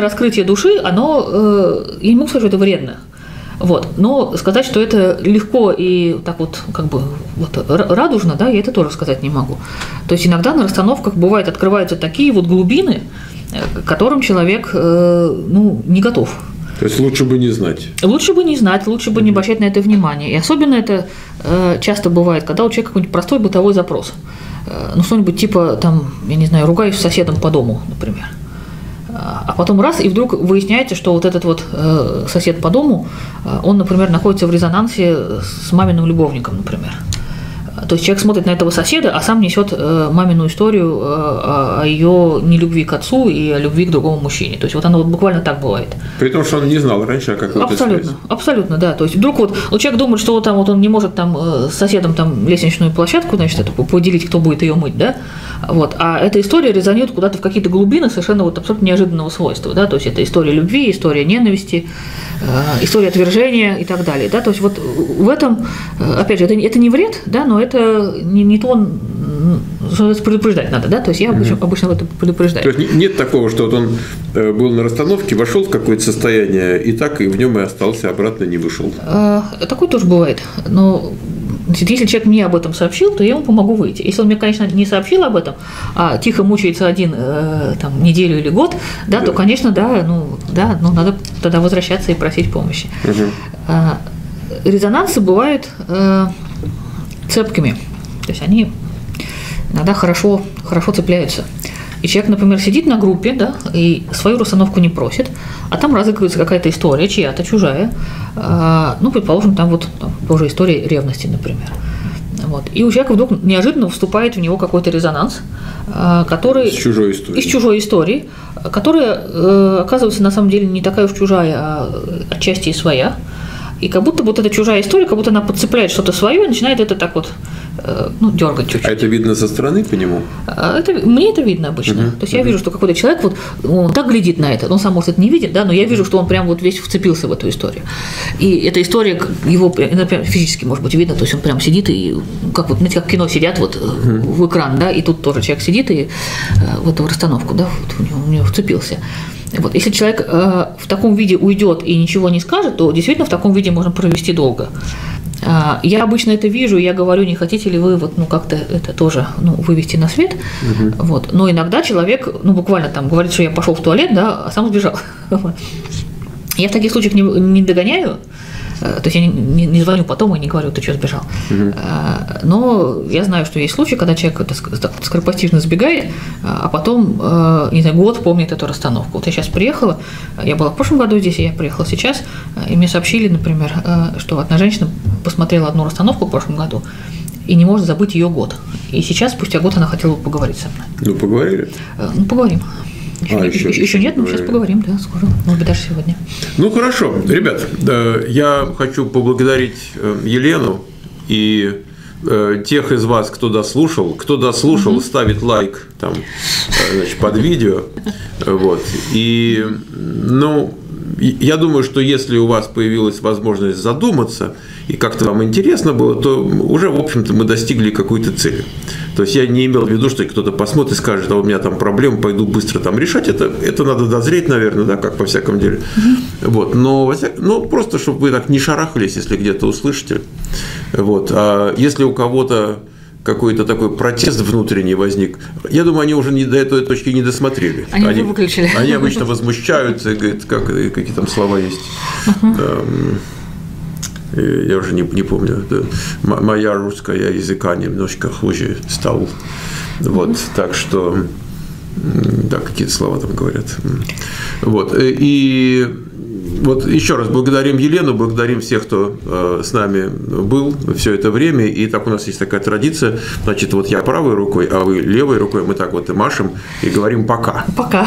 раскрытия души, оно, я не могу сказать, что это вредно. Вот. Но сказать, что это легко и так вот, как бы, вот, радужно, да, я это тоже сказать не могу. То есть иногда на расстановках бывает открываются такие вот глубины, к которым человек, ну, не готов. То есть лучше бы не знать. Лучше бы не знать, лучше бы не обращать на это внимание. И особенно это часто бывает, когда у человека какой-нибудь простой бытовой запрос. Ну, что-нибудь типа, там, я не знаю, ругаюсь с соседом по дому, например. А потом раз, и вдруг выясняется, что вот этот вот сосед по дому, он, например, находится в резонансе с маминым любовником, например. То есть человек смотрит на этого соседа, а сам несет мамину историю о ее нелюбви к отцу и о любви к другому мужчине. То есть вот оно вот буквально так бывает. При том, что он не знал раньше, а как абсолютно, это абсолютно, да. То есть вдруг вот человек думает, что вот там вот он не может там с соседом там лестничную площадку, значит, это поделить, кто будет ее мыть, да. Вот. А эта история резонирует куда-то в какие-то глубины совершенно вот абсолютно неожиданного свойства, да. То есть это история любви, история ненависти, история отвержения и так далее, да. То есть вот в этом, опять же, это не вред, да, но это не то, что предупреждать надо, да? То есть я обычно это предупреждаю. То есть нет такого, что вот он был на расстановке, вошел в какое-то состояние, и так и в нем и остался, обратно не вышел. Такое тоже бывает. Но если человек мне об этом сообщил, то я ему помогу выйти. Если он мне, конечно, не сообщил об этом, а тихо мучается один там, неделю или год, да, да, то, конечно, да, ну, надо тогда возвращаться и просить помощи. Резонансы бывают цепкими, то есть они иногда хорошо цепляются. И человек, например, сидит на группе, да, и свою расстановку не просит, а там разыгрывается какая-то история, чья-то, чужая, ну, предположим, там вот тоже история ревности, например. Вот. И у человека вдруг неожиданно вступает в него какой-то резонанс, который из чужой истории, которая оказывается на самом деле не такая уж чужая, а отчасти и своя. И как будто вот эта чужая история, как будто она подцепляет что-то свое и начинает это так вот, ну, дергать чуть-чуть. А это видно со стороны по нему? Мне это видно обычно. То есть я вижу, что какой-то человек вот он так глядит на это, он сам, может, это не видит, да, но я вижу, что он прям вот весь вцепился в эту историю. И эта история его, например, физически, может быть, видно, то есть он прям сидит и, как вот, знаете, как в кино сидят вот в экран, да, и тут тоже человек сидит и в эту расстановку, да, вот у него вцепился. Вот. Если человек в таком виде уйдет и ничего не скажет, то действительно в таком виде можно провести долго. Я обычно это вижу, я говорю, не хотите ли вы вот, ну, как-то это тоже, ну, вывести на свет. Вот. Но иногда человек, ну, буквально там говорит, что я пошел в туалет, да, а сам сбежал. Я в таких случаях не догоняю, то есть я не звоню потом и не говорю, ты что сбежал. Но я знаю, что есть случаи, когда человек скоропостижно сбегает, а потом, не знаю, год помнит эту расстановку. Вот я сейчас приехала, я была в прошлом году здесь, и я приехала сейчас, и мне сообщили, например, что одна женщина посмотрела одну расстановку в прошлом году и не может забыть ее год. И сейчас, спустя год, она хотела бы поговорить со мной. Ну, поговорили? Ну, поговорим. Еще нет, но сейчас поговорим, да, скоро, может быть, даже сегодня. Ну, хорошо. Ребят, я хочу поблагодарить Елену и тех из вас, кто дослушал, ставит лайк там, значит, под видео. Вот. И, ну, я думаю, что если у вас появилась возможность задуматься, и как-то вам интересно было, то уже, в общем-то, мы достигли какой-то цели. То есть я не имел в виду, что кто-то посмотрит и скажет, а у меня там проблема, пойду быстро там решать. Это надо дозреть, наверное, да, как по всякому деле. Вот. Но просто, чтобы вы так не шарахались, если где-то услышите. Вот. А если у кого-то какой-то такой протест внутренний возник, я думаю, они уже до этой точки не досмотрели. Они выключили. Они обычно возмущаются и говорят, какие там слова есть. Я уже не помню. Моя русская языка немножко хуже стал. Вот, так что, да, какие-то слова там говорят. Вот, и вот еще раз благодарим Елену, благодарим всех, кто с нами был все это время. И так у нас есть такая традиция, значит, вот я правой рукой, а вы левой рукой, мы так вот и машем и говорим «пока». Пока.